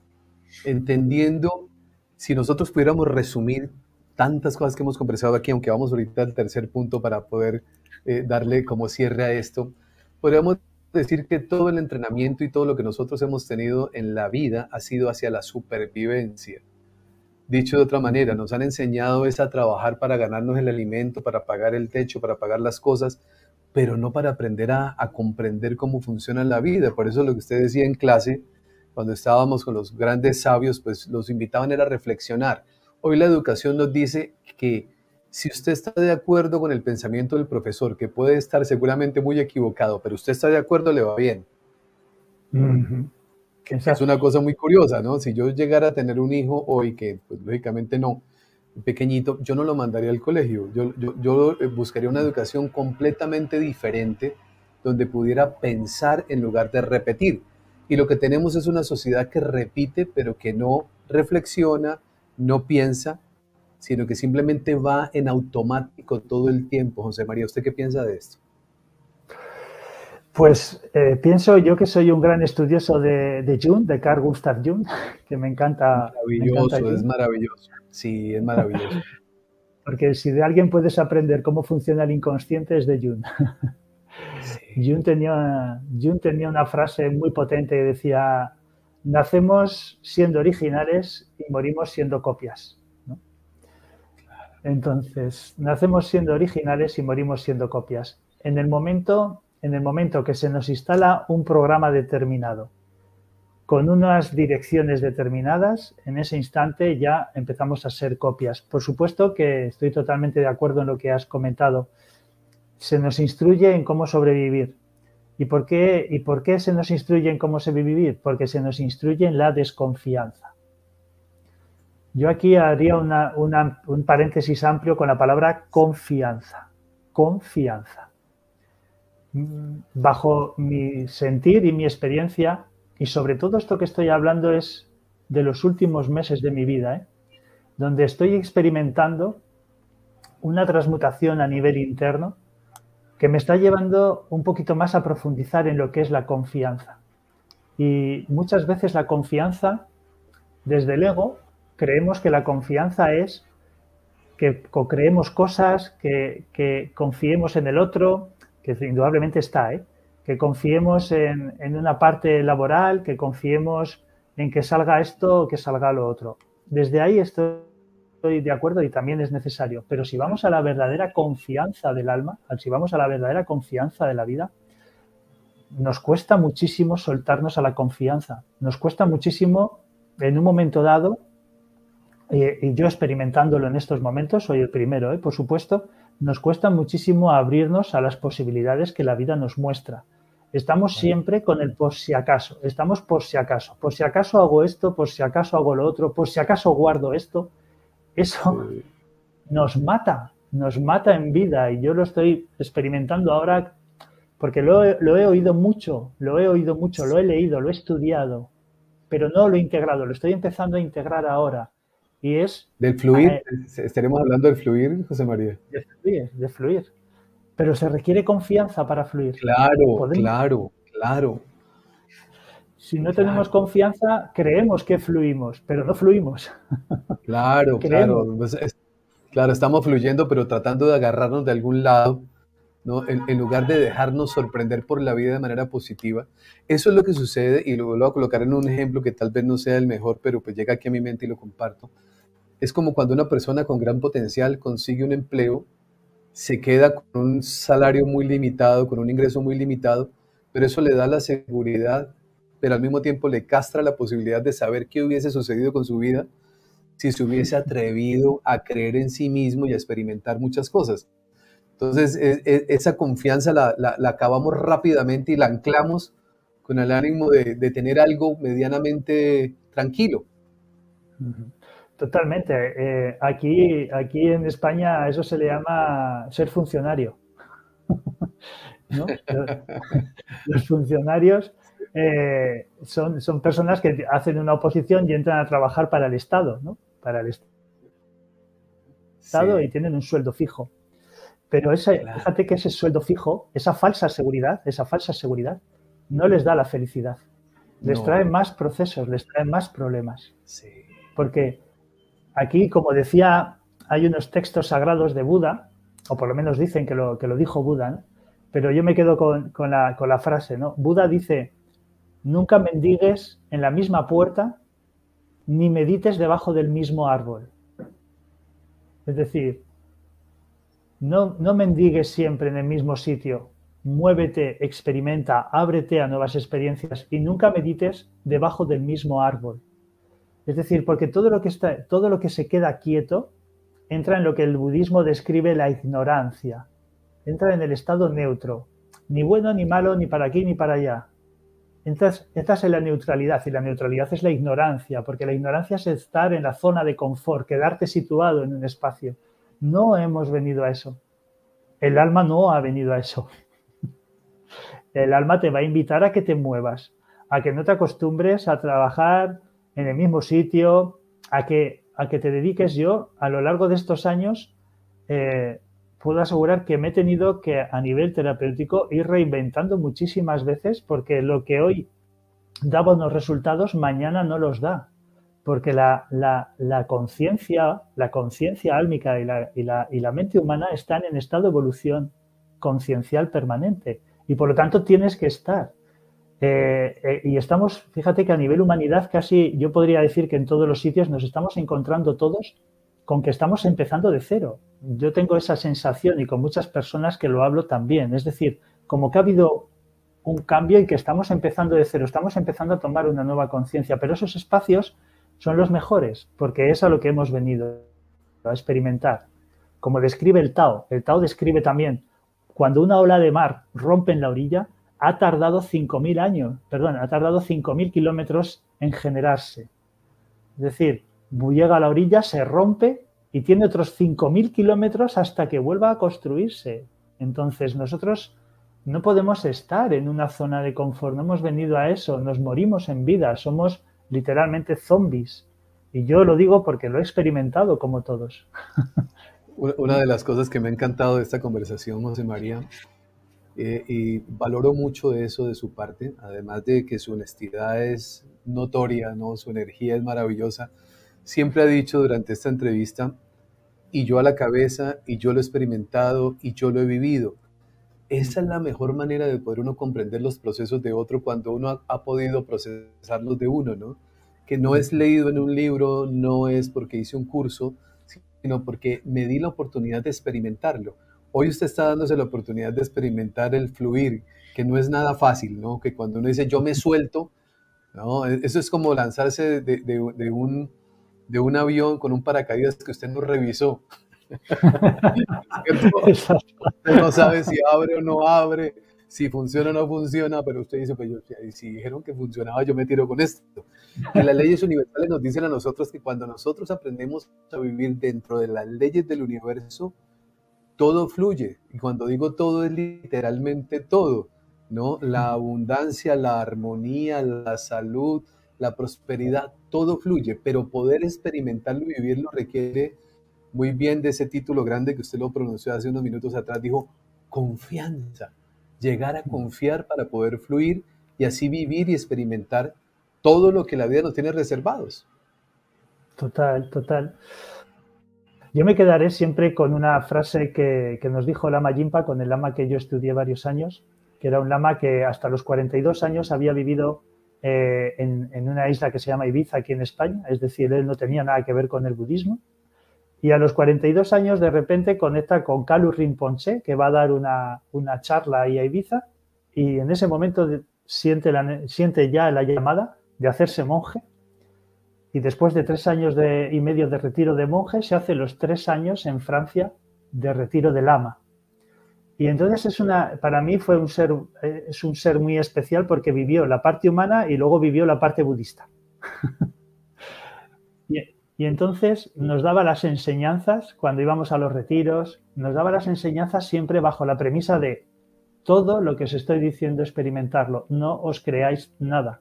entendiendo. Si nosotros pudiéramos resumir tantas cosas que hemos conversado aquí, aunque vamos ahorita al tercer punto para poder Eh, darle como cierre a esto, podríamos decir que todo el entrenamiento y todo lo que nosotros hemos tenido en la vida ha sido hacia la supervivencia. Dicho de otra manera, nos han enseñado es a trabajar para ganarnos el alimento, para pagar el techo, para pagar las cosas, pero no para aprender a, a comprender cómo funciona la vida. Por eso lo que usted decía en clase, cuando estábamos con los grandes sabios, pues los invitaban era a reflexionar. Hoy la educación nos dice que si usted está de acuerdo con el pensamiento del profesor, que puede estar seguramente muy equivocado, pero usted está de acuerdo, le va bien. Uh-huh. Es una cosa muy curiosa, ¿no? Si yo llegara a tener un hijo hoy, que pues, lógicamente no, pequeñito, yo no lo mandaría al colegio. Yo, yo, yo buscaría una educación completamente diferente, donde pudiera pensar en lugar de repetir. Y lo que tenemos es una sociedad que repite, pero que no reflexiona, no piensa, sino que simplemente va en automático todo el tiempo. José María, ¿usted qué piensa de esto? Pues eh, pienso yo que soy un gran estudioso de, de Jung, de Carl Gustav Jung, que me encanta. Maravilloso, me encanta es maravilloso. Sí, es maravilloso. Porque si de alguien puedes aprender cómo funciona el inconsciente es de Jung. Sí. Jung tenía, Jung tenía una frase muy potente que decía, nacemos siendo originales y morimos siendo copias. Entonces, nacemos siendo originales y morimos siendo copias. En el momento, en el momento que se nos instala un programa determinado, con unas direcciones determinadas, en ese instante ya empezamos a ser copias. Por supuesto que estoy totalmente de acuerdo en lo que has comentado. Se nos instruye en cómo sobrevivir. ¿Y por qué, y por qué se nos instruye en cómo sobrevivir? Porque se nos instruye en la desconfianza. Yo aquí haría una, una, un paréntesis amplio con la palabra confianza. Confianza. Bajo mi sentir y mi experiencia, y sobre todo esto que estoy hablando es de los últimos meses de mi vida, ¿eh? Donde estoy experimentando una transmutación a nivel interno que me está llevando un poquito más a profundizar en lo que es la confianza. Y muchas veces la confianza, desde el ego, creemos que la confianza es que co-creemos cosas, que, que confiemos en el otro, que indudablemente está, ¿eh? Que confiemos en, en una parte laboral, que confiemos en que salga esto o que salga lo otro. Desde ahí estoy de acuerdo y también es necesario. Pero si vamos a la verdadera confianza del alma, si vamos a la verdadera confianza de la vida, nos cuesta muchísimo soltarnos a la confianza. Nos cuesta muchísimo en un momento dado... Y yo experimentándolo en estos momentos, soy el primero, ¿eh? Por supuesto, nos cuesta muchísimo abrirnos a las posibilidades que la vida nos muestra. Estamos siempre con el por si acaso, estamos por si acaso, por si acaso hago esto, por si acaso hago lo otro, por si acaso guardo esto. Eso nos mata, nos mata en vida y yo lo estoy experimentando ahora porque lo he, lo he oído mucho, lo he oído mucho, lo he leído, lo he estudiado, pero no lo he integrado, lo estoy empezando a integrar ahora. Y es... Del fluir, eh, estaremos hablando del fluir, José María. De fluir, de fluir. Pero se requiere confianza para fluir. Claro, ¿Podemos? claro, claro. Si no claro. tenemos confianza, creemos que fluimos, pero no fluimos. Claro, claro. Pues es, claro, estamos fluyendo, pero tratando de agarrarnos de algún lado, ¿no? En, en lugar de dejarnos sorprender por la vida de manera positiva. Eso es lo que sucede, y lo vuelvo a colocar en un ejemplo que tal vez no sea el mejor, pero pues llega aquí a mi mente y lo comparto. Es como cuando una persona con gran potencial consigue un empleo, se queda con un salario muy limitado, con un ingreso muy limitado, pero eso le da la seguridad, pero al mismo tiempo le castra la posibilidad de saber qué hubiese sucedido con su vida si se hubiese atrevido a creer en sí mismo y a experimentar muchas cosas. Entonces, es, es, esa confianza la, la, la acabamos rápidamente y la anclamos con el ánimo de, de tener algo medianamente tranquilo. Uh-huh. Totalmente. Eh, aquí, aquí en España a eso se le llama ser funcionario. ¿No? Los, los funcionarios eh, son, son personas que hacen una oposición y entran a trabajar para el Estado, ¿no? Para el Estado sí. Y tienen un sueldo fijo. Pero ese, claro. fíjate que ese sueldo fijo, esa falsa seguridad, esa falsa seguridad, no les da la felicidad. Les no. trae más procesos, les trae más problemas. Sí. Porque aquí, como decía, hay unos textos sagrados de Buda, o por lo menos dicen que lo, que lo dijo Buda, ¿no? Pero yo me quedo con, con, la, con la frase, ¿no? Buda dice, nunca mendigues en la misma puerta ni medites debajo del mismo árbol. Es decir, no, no mendigues siempre en el mismo sitio, muévete, experimenta, ábrete a nuevas experiencias y nunca medites debajo del mismo árbol. Es decir, porque todo lo que está, todo lo que se queda quieto entra en lo que el budismo describe la ignorancia. Entra en el estado neutro. Ni bueno, ni malo, ni para aquí, ni para allá. Entras, entras en la neutralidad y la neutralidad es la ignorancia, porque la ignorancia es estar en la zona de confort, quedarte situado en un espacio. No hemos venido a eso. El alma no ha venido a eso. El alma te va a invitar a que te muevas, a que no te acostumbres a trabajar en el mismo sitio, a que, a que te dediques. Yo, a lo largo de estos años, eh, puedo asegurar que me he tenido que, a nivel terapéutico, ir reinventando muchísimas veces, porque lo que hoy daba unos resultados, mañana no los da, porque la, la, la conciencia, la conciencia álmica y la, y, la, y la mente humana están en estado de evolución conciencial permanente, y por lo tanto tienes que estar. Eh, eh, y estamos, fíjate que a nivel humanidad casi, yo podría decir que en todos los sitios nos estamos encontrando todos con que estamos empezando de cero. Yo tengo esa sensación y con muchas personas que lo hablo también. Es decir, como que ha habido un cambio en que estamos empezando de cero, estamos empezando a tomar una nueva conciencia, pero esos espacios son los mejores porque es a lo que hemos venido a experimentar. Como describe el Tao, el Tao describe también cuando una ola de mar rompe en la orilla, ha tardado cinco mil años, perdón, ha tardado cinco mil kilómetros en generarse. Es decir, llega a la orilla, se rompe y tiene otros cinco mil kilómetros hasta que vuelva a construirse. Entonces nosotros no podemos estar en una zona de confort, no hemos venido a eso, nos morimos en vida, somos literalmente zombies. Y yo lo digo porque lo he experimentado como todos. Una de las cosas que me ha encantado de esta conversación, José María, eh, y valoro mucho eso de su parte, además de que su honestidad es notoria, ¿no? Su energía es maravillosa. Siempre ha dicho durante esta entrevista, y yo a la cabeza, y yo lo he experimentado, y yo lo he vivido. Esa es la mejor manera de poder uno comprender los procesos de otro cuando uno ha, ha podido procesarlos de uno, ¿no? Que no es leído en un libro, no es porque hice un curso, sino porque me di la oportunidad de experimentarlo. Hoy usted está dándose la oportunidad de experimentar el fluir, que no es nada fácil, ¿no? Que cuando uno dice yo me suelto, ¿no? Eso es como lanzarse de, de, de, un, de un avión con un paracaídas que usted no revisó. Usted no sabe si abre o no abre, si funciona o no funciona, pero usted dice, pues yo, si dijeron que funcionaba, yo me tiro con esto. Y las leyes universales nos dicen a nosotros que cuando nosotros aprendemos a vivir dentro de las leyes del universo, todo fluye. Y cuando digo todo, es literalmente todo, ¿no? La abundancia, la armonía, la salud, la prosperidad, todo fluye. Pero poder experimentarlo y vivirlo requiere muy bien de ese título grande que usted lo pronunció hace unos minutos atrás, dijo, confianza. Llegar a confiar para poder fluir y así vivir y experimentar todo lo que la vida nos tiene reservados. Total, total. Yo me quedaré siempre con una frase que, que nos dijo Lama Jinpa, con el lama que yo estudié varios años, que era un lama que hasta los cuarenta y dos años había vivido eh, en, en una isla que se llama Ibiza, aquí en España, es decir, él no tenía nada que ver con el budismo. Y a los cuarenta y dos años, de repente, conecta con Kalu Rinpoche, que va a dar una, una charla ahí a Ibiza, y en ese momento siente, la, siente ya la llamada de hacerse monje. Y después de tres años de, y medio de retiro de monje, se hace los tres años en Francia de retiro de lama. Y entonces, es una, para mí, fue un ser, es un ser muy especial porque vivió la parte humana y luego vivió la parte budista. Bien. Y entonces nos daba las enseñanzas, cuando íbamos a los retiros, nos daba las enseñanzas siempre bajo la premisa de todo lo que os estoy diciendo experimentarlo, no os creáis nada,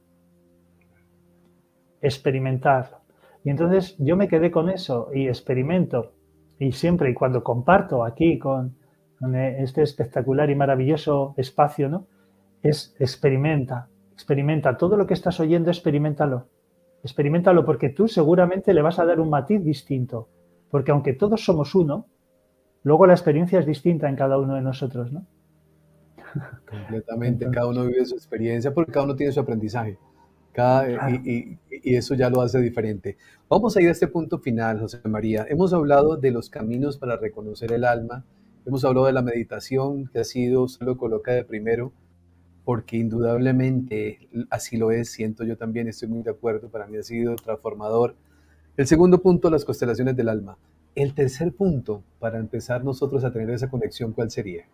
experimentarlo. Y entonces yo me quedé con eso y experimento, y siempre y cuando comparto aquí con, con este espectacular y maravilloso espacio, ¿no? Es experimenta, experimenta, todo lo que estás oyendo, experiméntalo. Experimentalo porque tú seguramente le vas a dar un matiz distinto, porque aunque todos somos uno, luego la experiencia es distinta en cada uno de nosotros, ¿no? Completamente. Entonces, cada uno vive su experiencia porque cada uno tiene su aprendizaje, cada, claro. y, y, y eso ya lo hace diferente. Vamos a ir a este punto final, José María. Hemos hablado de los caminos para reconocer el alma, hemos hablado de la meditación que ha sido, usted lo coloca de primero, porque indudablemente así lo es, siento yo también, estoy muy de acuerdo, para mí ha sido transformador. El segundo punto, las constelaciones del alma. El tercer punto, para empezar nosotros a tener esa conexión, ¿cuál sería?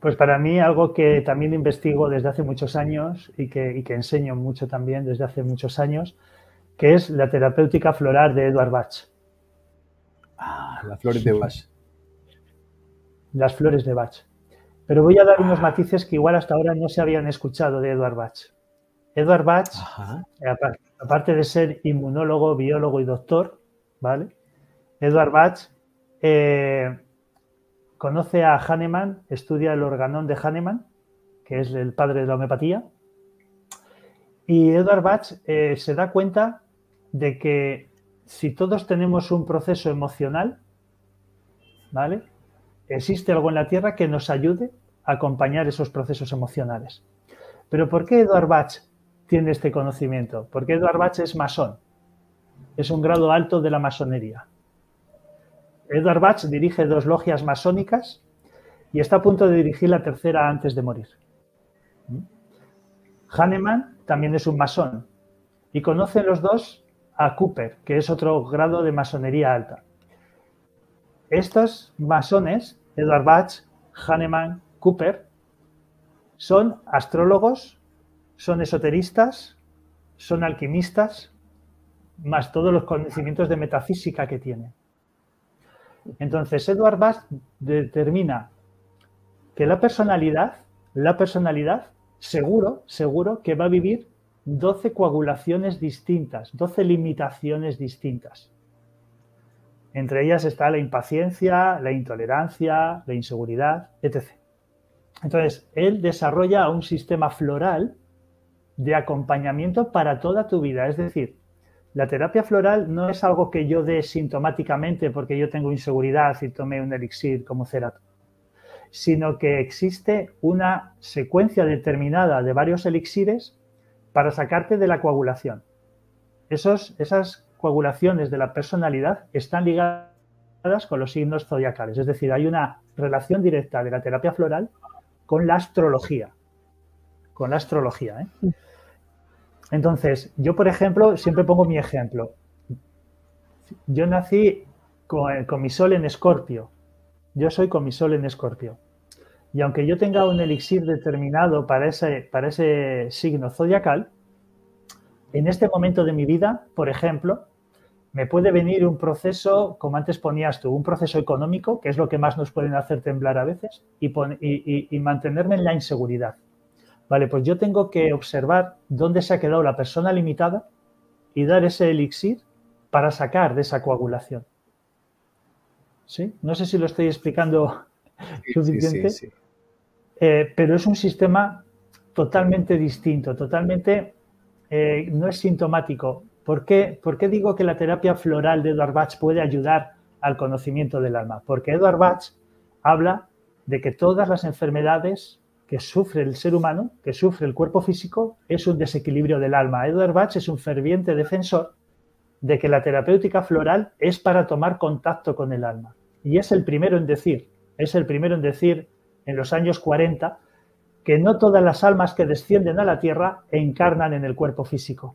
Pues para mí algo que también investigo desde hace muchos años y que, y que enseño mucho también desde hace muchos años, que es la terapéutica floral de Edward Bach. Ah, las flores de Bach. Las flores de Bach. Pero voy a dar unos matices que igual hasta ahora no se habían escuchado de Edward Bach. Edward Bach, aparte, aparte de ser inmunólogo, biólogo y doctor, ¿vale? Edward Bach eh, conoce a Hahnemann, estudia el organón de Hahnemann, que es el padre de la homeopatía. Y Edward Bach eh, se da cuenta de que si todos tenemos un proceso emocional, ¿vale? Existe algo en la Tierra que nos ayude a acompañar esos procesos emocionales. Pero ¿por qué Edward Bach tiene este conocimiento? Porque Edward Bach es masón, es un grado alto de la masonería. Edward Bach dirige dos logias masónicas y está a punto de dirigir la tercera antes de morir. Hahnemann también es un masón y conocen los dos a Cooper, que es otro grado de masonería alta. Estos masones, Edward Bach, Hahnemann, Cooper, son astrólogos, son esoteristas, son alquimistas, más todos los conocimientos de metafísica que tiene. Entonces, Edward Bach determina que la personalidad, la personalidad, seguro, seguro que va a vivir doce coagulaciones distintas, doce limitaciones distintas. Entre ellas está la impaciencia, la intolerancia, la inseguridad, etcétera. Entonces, él desarrolla un sistema floral de acompañamiento para toda tu vida. Es decir, la terapia floral no es algo que yo dé sintomáticamente porque yo tengo inseguridad y tomé un elixir como cerato, sino que existe una secuencia determinada de varios elixires para sacarte de la coagulación. Esos, esas coagulaciones de la personalidad están ligadas con los signos zodiacales. Es decir, hay una relación directa de la terapia floral con la astrología. Con la astrología, ¿eh? Entonces, yo, por ejemplo, siempre pongo mi ejemplo. Yo nací con, con mi sol en Escorpio. Yo soy con mi sol en Escorpio. Y aunque yo tenga un elixir determinado para ese, para ese signo zodiacal, en este momento de mi vida, por ejemplo, me puede venir un proceso, como antes ponías tú, un proceso económico, que es lo que más nos pueden hacer temblar a veces, y, pon, y, y, y mantenerme en la inseguridad. Vale, pues yo tengo que observar dónde se ha quedado la persona limitada y dar ese elixir para sacar de esa coagulación. ¿Sí? No sé si lo estoy explicando suficiente, sí, sí, sí, sí. Eh, pero es un sistema totalmente distinto, totalmente eh, no es sintomático. ¿Por qué? ¿Por qué digo que la terapia floral de Edward Bach puede ayudar al conocimiento del alma? Porque Edward Bach habla de que todas las enfermedades que sufre el ser humano, que sufre el cuerpo físico, es un desequilibrio del alma. Edward Bach es un ferviente defensor de que la terapéutica floral es para tomar contacto con el alma. Y es el primero en decir, es el primero en decir en los años cuarenta que no todas las almas que descienden a la tierra encarnan en el cuerpo físico.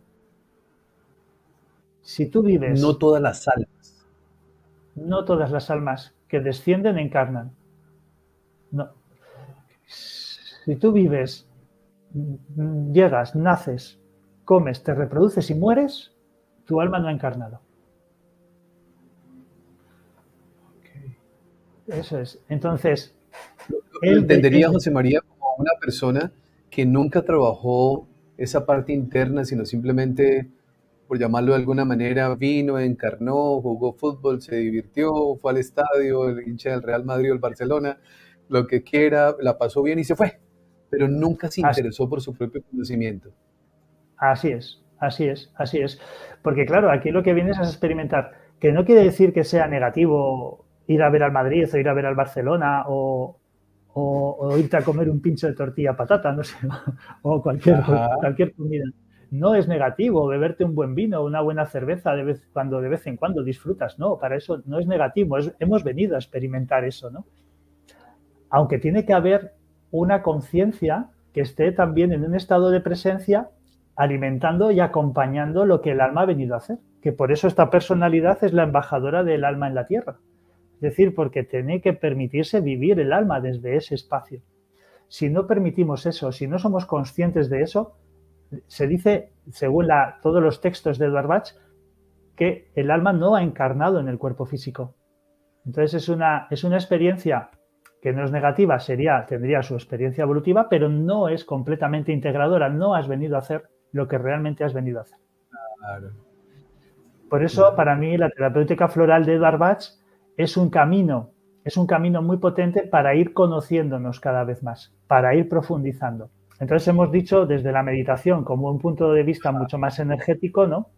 Si tú vives... No todas las almas. No todas las almas que descienden encarnan. No. Si tú vives, llegas, naces, comes, te reproduces y mueres, tu alma no ha encarnado. Eso es. Entonces, él entendería, José María, como una persona que nunca trabajó esa parte interna, sino simplemente, por llamarlo de alguna manera, vino, encarnó, jugó fútbol, se divirtió, fue al estadio, el hincha del Real Madrid o el Barcelona, lo que quiera, la pasó bien y se fue, pero nunca se interesó por su propio conocimiento. Así es, así es, así es. Porque claro, aquí lo que vienes es a experimentar, que no quiere decir que sea negativo ir a ver al Madrid o ir a ver al Barcelona o, o, o irte a comer un pincho de tortilla patata, no sé, o cualquier, cualquier comida. No es negativo beberte un buen vino, una buena cerveza de vez, cuando de vez en cuando disfrutas, no, para eso no es negativo, es, hemos venido a experimentar eso, ¿no? Aunque tiene que haber una conciencia que esté también en un estado de presencia alimentando y acompañando lo que el alma ha venido a hacer, que por eso esta personalidad es la embajadora del alma en la tierra. Es decir, porque tiene que permitirse vivir el alma desde ese espacio. Si no permitimos eso, si no somos conscientes de eso, se dice, según la, todos los textos de Edward Bach, que el alma no ha encarnado en el cuerpo físico. Entonces es una, es una experiencia que no es negativa, sería, tendría su experiencia evolutiva, pero no es completamente integradora, no has venido a hacer lo que realmente has venido a hacer. Claro. Por eso, para mí, la terapéutica floral de Edward Bach es un camino, es un camino muy potente para ir conociéndonos cada vez más, para ir profundizando. Entonces hemos dicho desde la meditación como un punto de vista mucho más energético, ¿no?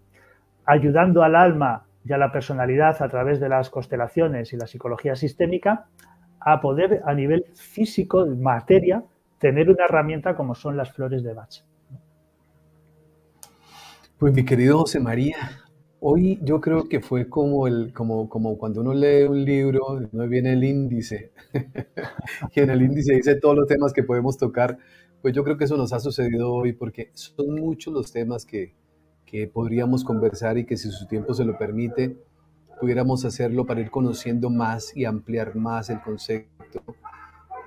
Ayudando al alma y a la personalidad a través de las constelaciones y la psicología sistémica a poder a nivel físico, materia, tener una herramienta como son las flores de Bach. Pues mi querido José María, hoy yo creo que fue como, el, como, como cuando uno lee un libro, no viene el índice, que en el índice dice todos los temas que podemos tocar, pues yo creo que eso nos ha sucedido hoy, porque son muchos los temas que, que podríamos conversar y que si su tiempo se lo permite, pudiéramos hacerlo para ir conociendo más y ampliar más el concepto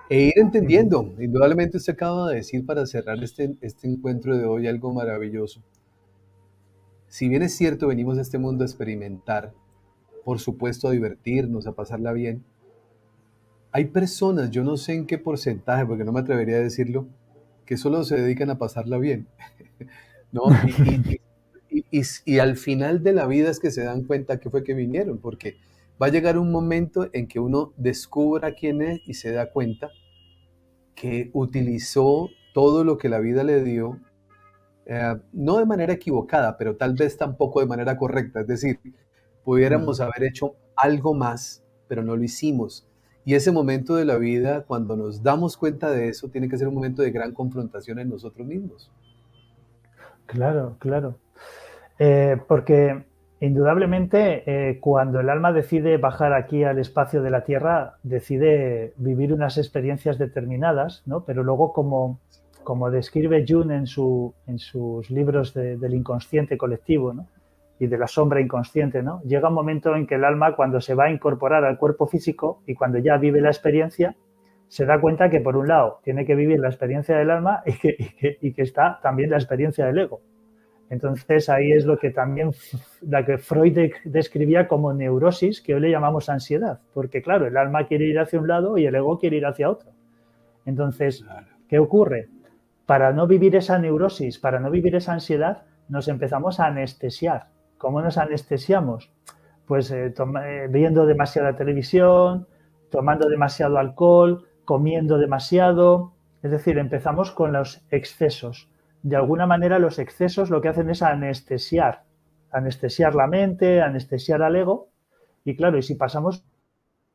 e ir entendiendo. Indudablemente usted acaba de decir para cerrar este, este encuentro de hoy algo maravilloso. Si bien es cierto, venimos a este mundo a experimentar, por supuesto a divertirnos, a pasarla bien, hay personas, yo no sé en qué porcentaje, porque no me atrevería a decirlo, que solo se dedican a pasarla bien, ¿no? Y, y, y, y, y al final de la vida es que se dan cuenta que fue que vinieron, porque va a llegar un momento en que uno descubra quién es y se da cuenta que utilizó todo lo que la vida le dio, eh, no de manera equivocada, pero tal vez tampoco de manera correcta, es decir, pudiéramos haber hecho algo más, pero no lo hicimos. Y ese momento de la vida, cuando nos damos cuenta de eso, tiene que ser un momento de gran confrontación en nosotros mismos. Claro, claro. Eh, porque indudablemente eh, cuando el alma decide bajar aquí al espacio de la Tierra, decide vivir unas experiencias determinadas, ¿no? Pero luego, como, como describe Jung en, su, en sus libros de, del inconsciente colectivo, ¿no? Y de la sombra inconsciente, ¿no? Llega un momento en que el alma, cuando se va a incorporar al cuerpo físico y cuando ya vive la experiencia, se da cuenta que, por un lado, tiene que vivir la experiencia del alma y que, y que, y que está también la experiencia del ego. Entonces, ahí es lo que también, la que Freud describía como neurosis, que hoy le llamamos ansiedad, porque, claro, el alma quiere ir hacia un lado y el ego quiere ir hacia otro. Entonces, ¿qué ocurre? Para no vivir esa neurosis, para no vivir esa ansiedad, nos empezamos a anestesiar. ¿Cómo nos anestesiamos? Pues eh, eh, viendo demasiada televisión, tomando demasiado alcohol, comiendo demasiado. Es decir, empezamos con los excesos. De alguna manera, los excesos lo que hacen es anestesiar. Anestesiar la mente, anestesiar al ego. Y claro, y si pasamos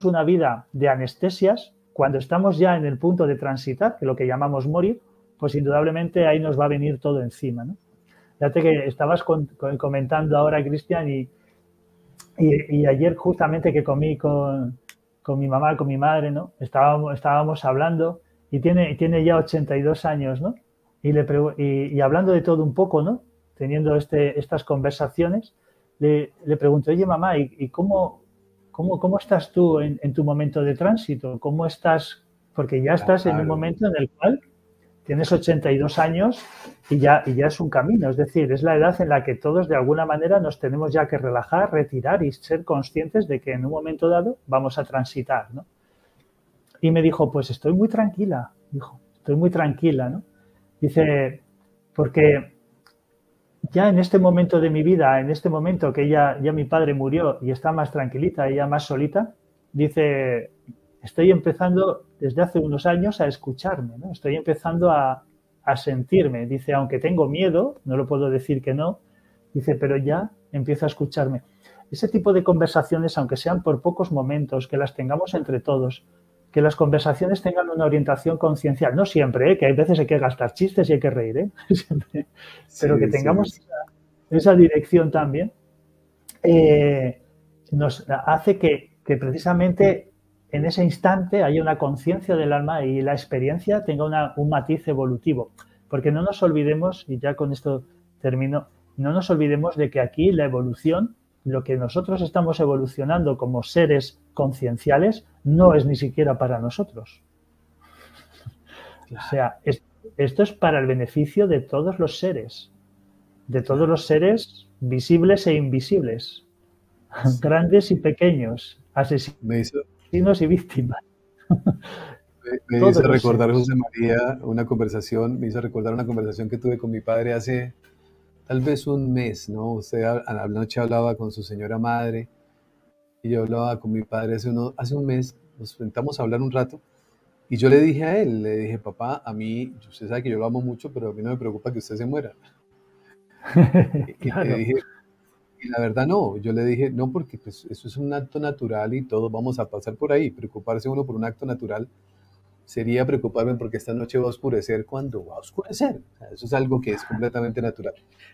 una vida de anestesias, cuando estamos ya en el punto de transitar, que es lo que llamamos morir, pues indudablemente ahí nos va a venir todo encima, ¿no? Fíjate que estabas con, con, comentando ahora, Cristian, y, y, y ayer justamente que comí con, con mi mamá, con mi madre, ¿no? Estábamos, estábamos hablando y tiene, tiene ya ochenta y dos años, ¿no? Y, le y, y hablando de todo un poco, ¿no? Teniendo este, estas conversaciones, le, le pregunto, oye, mamá, ¿y, y cómo, cómo, cómo estás tú en, en tu momento de tránsito? ¿Cómo estás? Porque ya estás claro, en un momento en el cual tienes ochenta y dos años y ya, y ya es un camino. Es decir, es la edad en la que todos de alguna manera nos tenemos ya que relajar, retirar y ser conscientes de que en un momento dado vamos a transitar, ¿no? Y me dijo, pues estoy muy tranquila, dijo, estoy muy tranquila, ¿no? Dice, porque ya en este momento de mi vida, en este momento que ya, ya mi padre murió y está más tranquilita, ella más solita, dice, estoy empezando desde hace unos años a escucharme, ¿no? Estoy empezando a, a sentirme. Dice, aunque tengo miedo, no lo puedo decir que no, dice, pero ya empiezo a escucharme. Ese tipo de conversaciones, aunque sean por pocos momentos, que las tengamos entre todos, que las conversaciones tengan una orientación conciencial. No siempre, ¿eh? Que hay veces hay que gastar chistes y hay que reír, ¿eh? Siempre. Pero sí, que tengamos sí. esa, esa dirección también, eh, nos hace que, que precisamente en ese instante hay una conciencia del alma y la experiencia tenga una, un matiz evolutivo. Porque no nos olvidemos, y ya con esto termino, no nos olvidemos de que aquí la evolución, lo que nosotros estamos evolucionando como seres concienciales, no es ni siquiera para nosotros. O sea, es, esto es para el beneficio de todos los seres, de todos los seres visibles e invisibles, sí. Grandes y pequeños, asesinos y víctimas. Me, me hizo recordar, José María, una conversación, me hizo recordar una conversación que tuve con mi padre hace tal vez un mes, ¿no? Usted a la noche hablaba con su señora madre y yo hablaba con mi padre hace, uno, hace un mes, nos sentamos a hablar un rato y yo le dije a él, le dije, papá, a mí, usted sabe que yo lo amo mucho, pero a mí no me preocupa que usted se muera. Claro. Y le dije, y la verdad no, yo le dije, no, porque pues eso es un acto natural y todos vamos a pasar por ahí. Preocuparse uno por un acto natural sería preocuparme porque esta noche va a oscurecer cuando va a oscurecer. O sea, eso es algo que es completamente natural.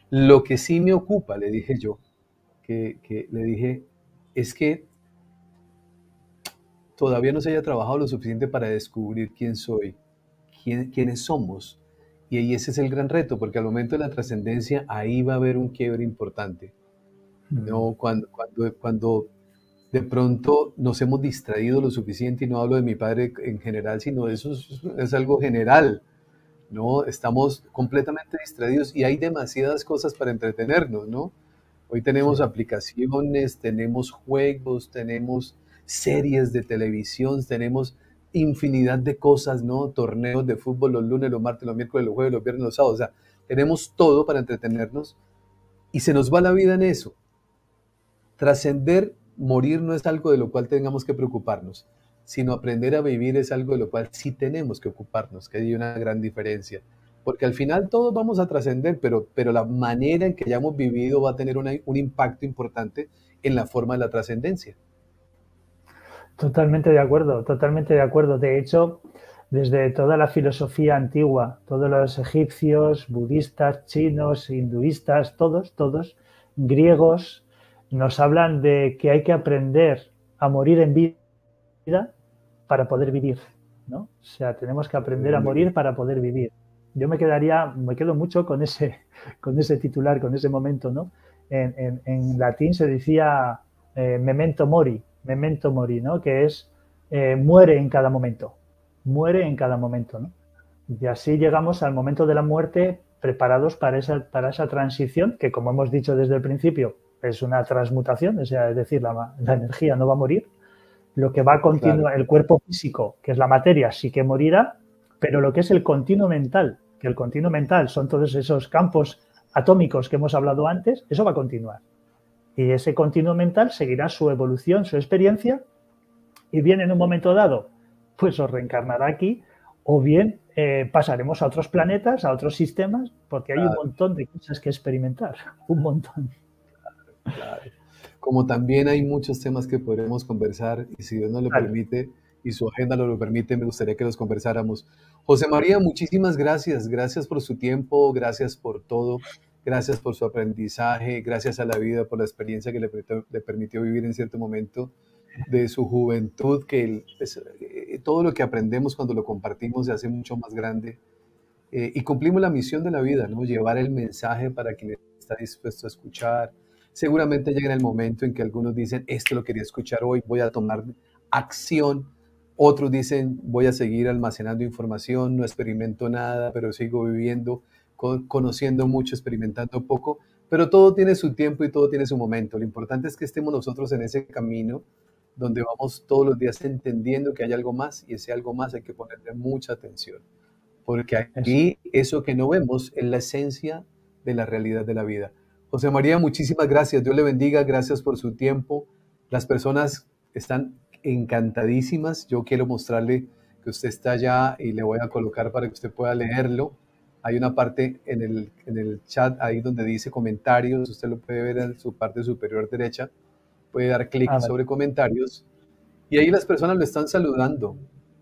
Lo que sí me ocupa, le dije yo, que, que le dije, es que todavía no se haya trabajado lo suficiente para descubrir quién soy, quién, quiénes somos. Y ahí ese es el gran reto, porque al momento de la trascendencia ahí va a haber un quiebre importante. No, cuando, cuando, cuando de pronto nos hemos distraído lo suficiente, y no hablo de mi padre en general, sino de eso es, es algo general, ¿no? Estamos completamente distraídos y hay demasiadas cosas para entretenernos, ¿no? Hoy tenemos sí. aplicaciones, tenemos juegos, tenemos series de televisión, tenemos infinidad de cosas, ¿no? Torneos de fútbol los lunes, los martes, los miércoles, los jueves, los viernes, los sábados. O sea, tenemos todo para entretenernos y se nos va la vida en eso. Trascender, morir no es algo de lo cual tengamos que preocuparnos, sino aprender a vivir es algo de lo cual sí tenemos que ocuparnos, que hay una gran diferencia. Porque al final todos vamos a trascender, pero, pero la manera en que hayamos vivido va a tener una, un impacto importante en la forma de la trascendencia. Totalmente de acuerdo, totalmente de acuerdo. De hecho, desde toda la filosofía antigua, todos los egipcios, budistas, chinos, hinduistas, todos, todos, griegos, nos hablan de que hay que aprender a morir en vida para poder vivir, ¿no? O sea, tenemos que aprender a morir para poder vivir. Yo me quedaría, me quedo mucho con ese, con ese titular, con ese momento, ¿no? En, en, en latín se decía eh, memento mori, memento mori, ¿no? Que es eh, muere en cada momento, muere en cada momento, ¿no? Y así llegamos al momento de la muerte preparados para esa, para esa transición que, como hemos dicho desde el principio, es una transmutación, o sea, es decir, la, la energía no va a morir, lo que va a continuar, claro. El cuerpo físico, que es la materia, sí que morirá, pero lo que es el continuo mental, que el continuo mental son todos esos campos atómicos que hemos hablado antes, eso va a continuar. Y ese continuo mental seguirá su evolución, su experiencia, y bien en un momento dado, pues os reencarnará aquí, o bien eh, pasaremos a otros planetas, a otros sistemas, porque hay claro. un montón de cosas que experimentar, un montón. Claro, claro. Como también hay muchos temas que podremos conversar, y si Dios nos lo claro. permite, y su agenda lo permite, me gustaría que los conversáramos. José María, muchísimas gracias, gracias por su tiempo, gracias por todo, gracias por su aprendizaje, gracias a la vida, por la experiencia que le, le permitió vivir en cierto momento de su juventud, que el, es, todo lo que aprendemos cuando lo compartimos se hace mucho más grande eh, y cumplimos la misión de la vida, ¿no? Llevar el mensaje para quien está dispuesto a escuchar. Seguramente llega el momento en que algunos dicen, esto lo quería escuchar hoy, voy a tomar acción. Otros dicen, voy a seguir almacenando información, no experimento nada, pero sigo viviendo, con, conociendo mucho, experimentando poco. Pero todo tiene su tiempo y todo tiene su momento. Lo importante es que estemos nosotros en ese camino donde vamos todos los días entendiendo que hay algo más y ese algo más hay que ponerle mucha atención. Porque aquí eso que no vemos es la esencia de la realidad de la vida. José María, muchísimas gracias. Dios le bendiga. Gracias por su tiempo. Las personas están encantadísimas. Yo quiero mostrarle que usted está allá y le voy a colocar para que usted pueda leerlo. Hay una parte en el, en el chat ahí donde dice comentarios, usted lo puede ver en su parte superior derecha, puede dar clic sobre comentarios y ahí las personas lo están saludando.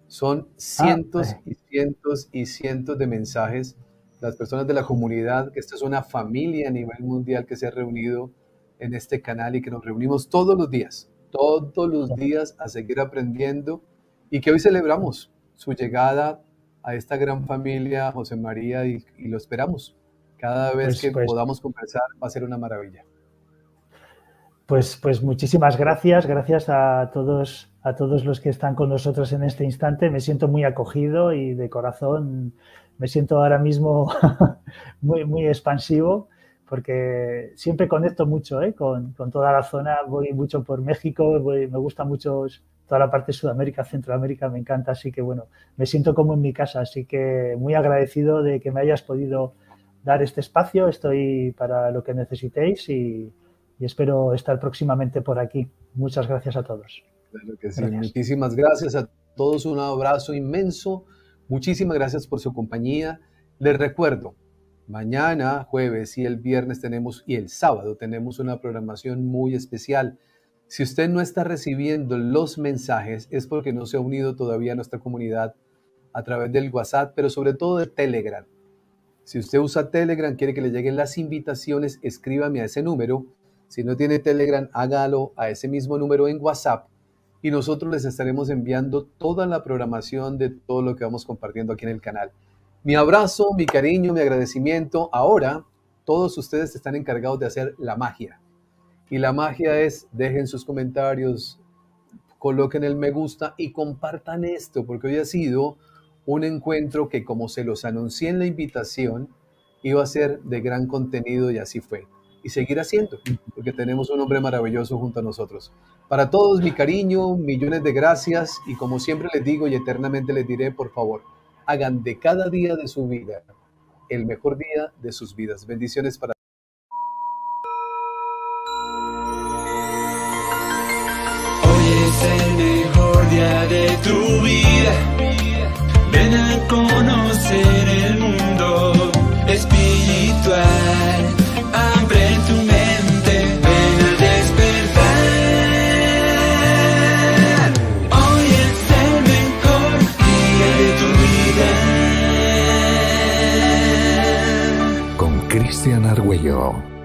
Son cientos ah, y cientos y cientos de mensajes. Las personas de la comunidad, que esta es una familia a nivel mundial que se ha reunido en este canal y que nos reunimos todos los días. Todos los días a seguir aprendiendo y que hoy celebramos su llegada a esta gran familia, José María, y, y lo esperamos. Cada vez pues, que pues, podamos conversar va a ser una maravilla. Pues, pues muchísimas gracias, gracias a todos, a todos los que están con nosotros en este instante. Me siento muy acogido y de corazón me siento ahora mismo muy, muy expansivo. Porque siempre conecto mucho ¿eh? con, con toda la zona, voy mucho por México, voy, me gusta mucho toda la parte de Sudamérica, Centroamérica, me encanta, así que bueno, me siento como en mi casa, así que muy agradecido de que me hayas podido dar este espacio, estoy para lo que necesitéis y, y espero estar próximamente por aquí. Muchas gracias a todos. Claro que sí, gracias. Muchísimas gracias a todos, un abrazo inmenso, muchísimas gracias por su compañía, les recuerdo, mañana, jueves y el viernes tenemos, y el sábado tenemos una programación muy especial. Si usted no está recibiendo los mensajes es porque no se ha unido todavía a nuestra comunidad a través del WhatsApp, pero sobre todo de Telegram. Si usted usa Telegram, quiere que le lleguen las invitaciones, escríbame a ese número. Si no tiene Telegram, hágalo a ese mismo número en WhatsApp y nosotros les estaremos enviando toda la programación de todo lo que vamos compartiendo aquí en el canal. Mi abrazo, mi cariño, mi agradecimiento. Ahora, todos ustedes están encargados de hacer la magia. Y la magia es, dejen sus comentarios, coloquen el me gusta y compartan esto, porque hoy ha sido un encuentro que, como se los anuncié en la invitación, iba a ser de gran contenido y así fue. y seguir haciendo, porque tenemos un hombre maravilloso junto a nosotros. Para todos, mi cariño, millones de gracias, y como siempre les digo y eternamente les diré, por favor, hagan de cada día de su vida el mejor día de sus vidas. Bendiciones para todos. De tu vida, ven a conocer el mundo espiritual, abre tu mente, ven a despertar, hoy es el mejor día de tu vida, con Christian Argüello.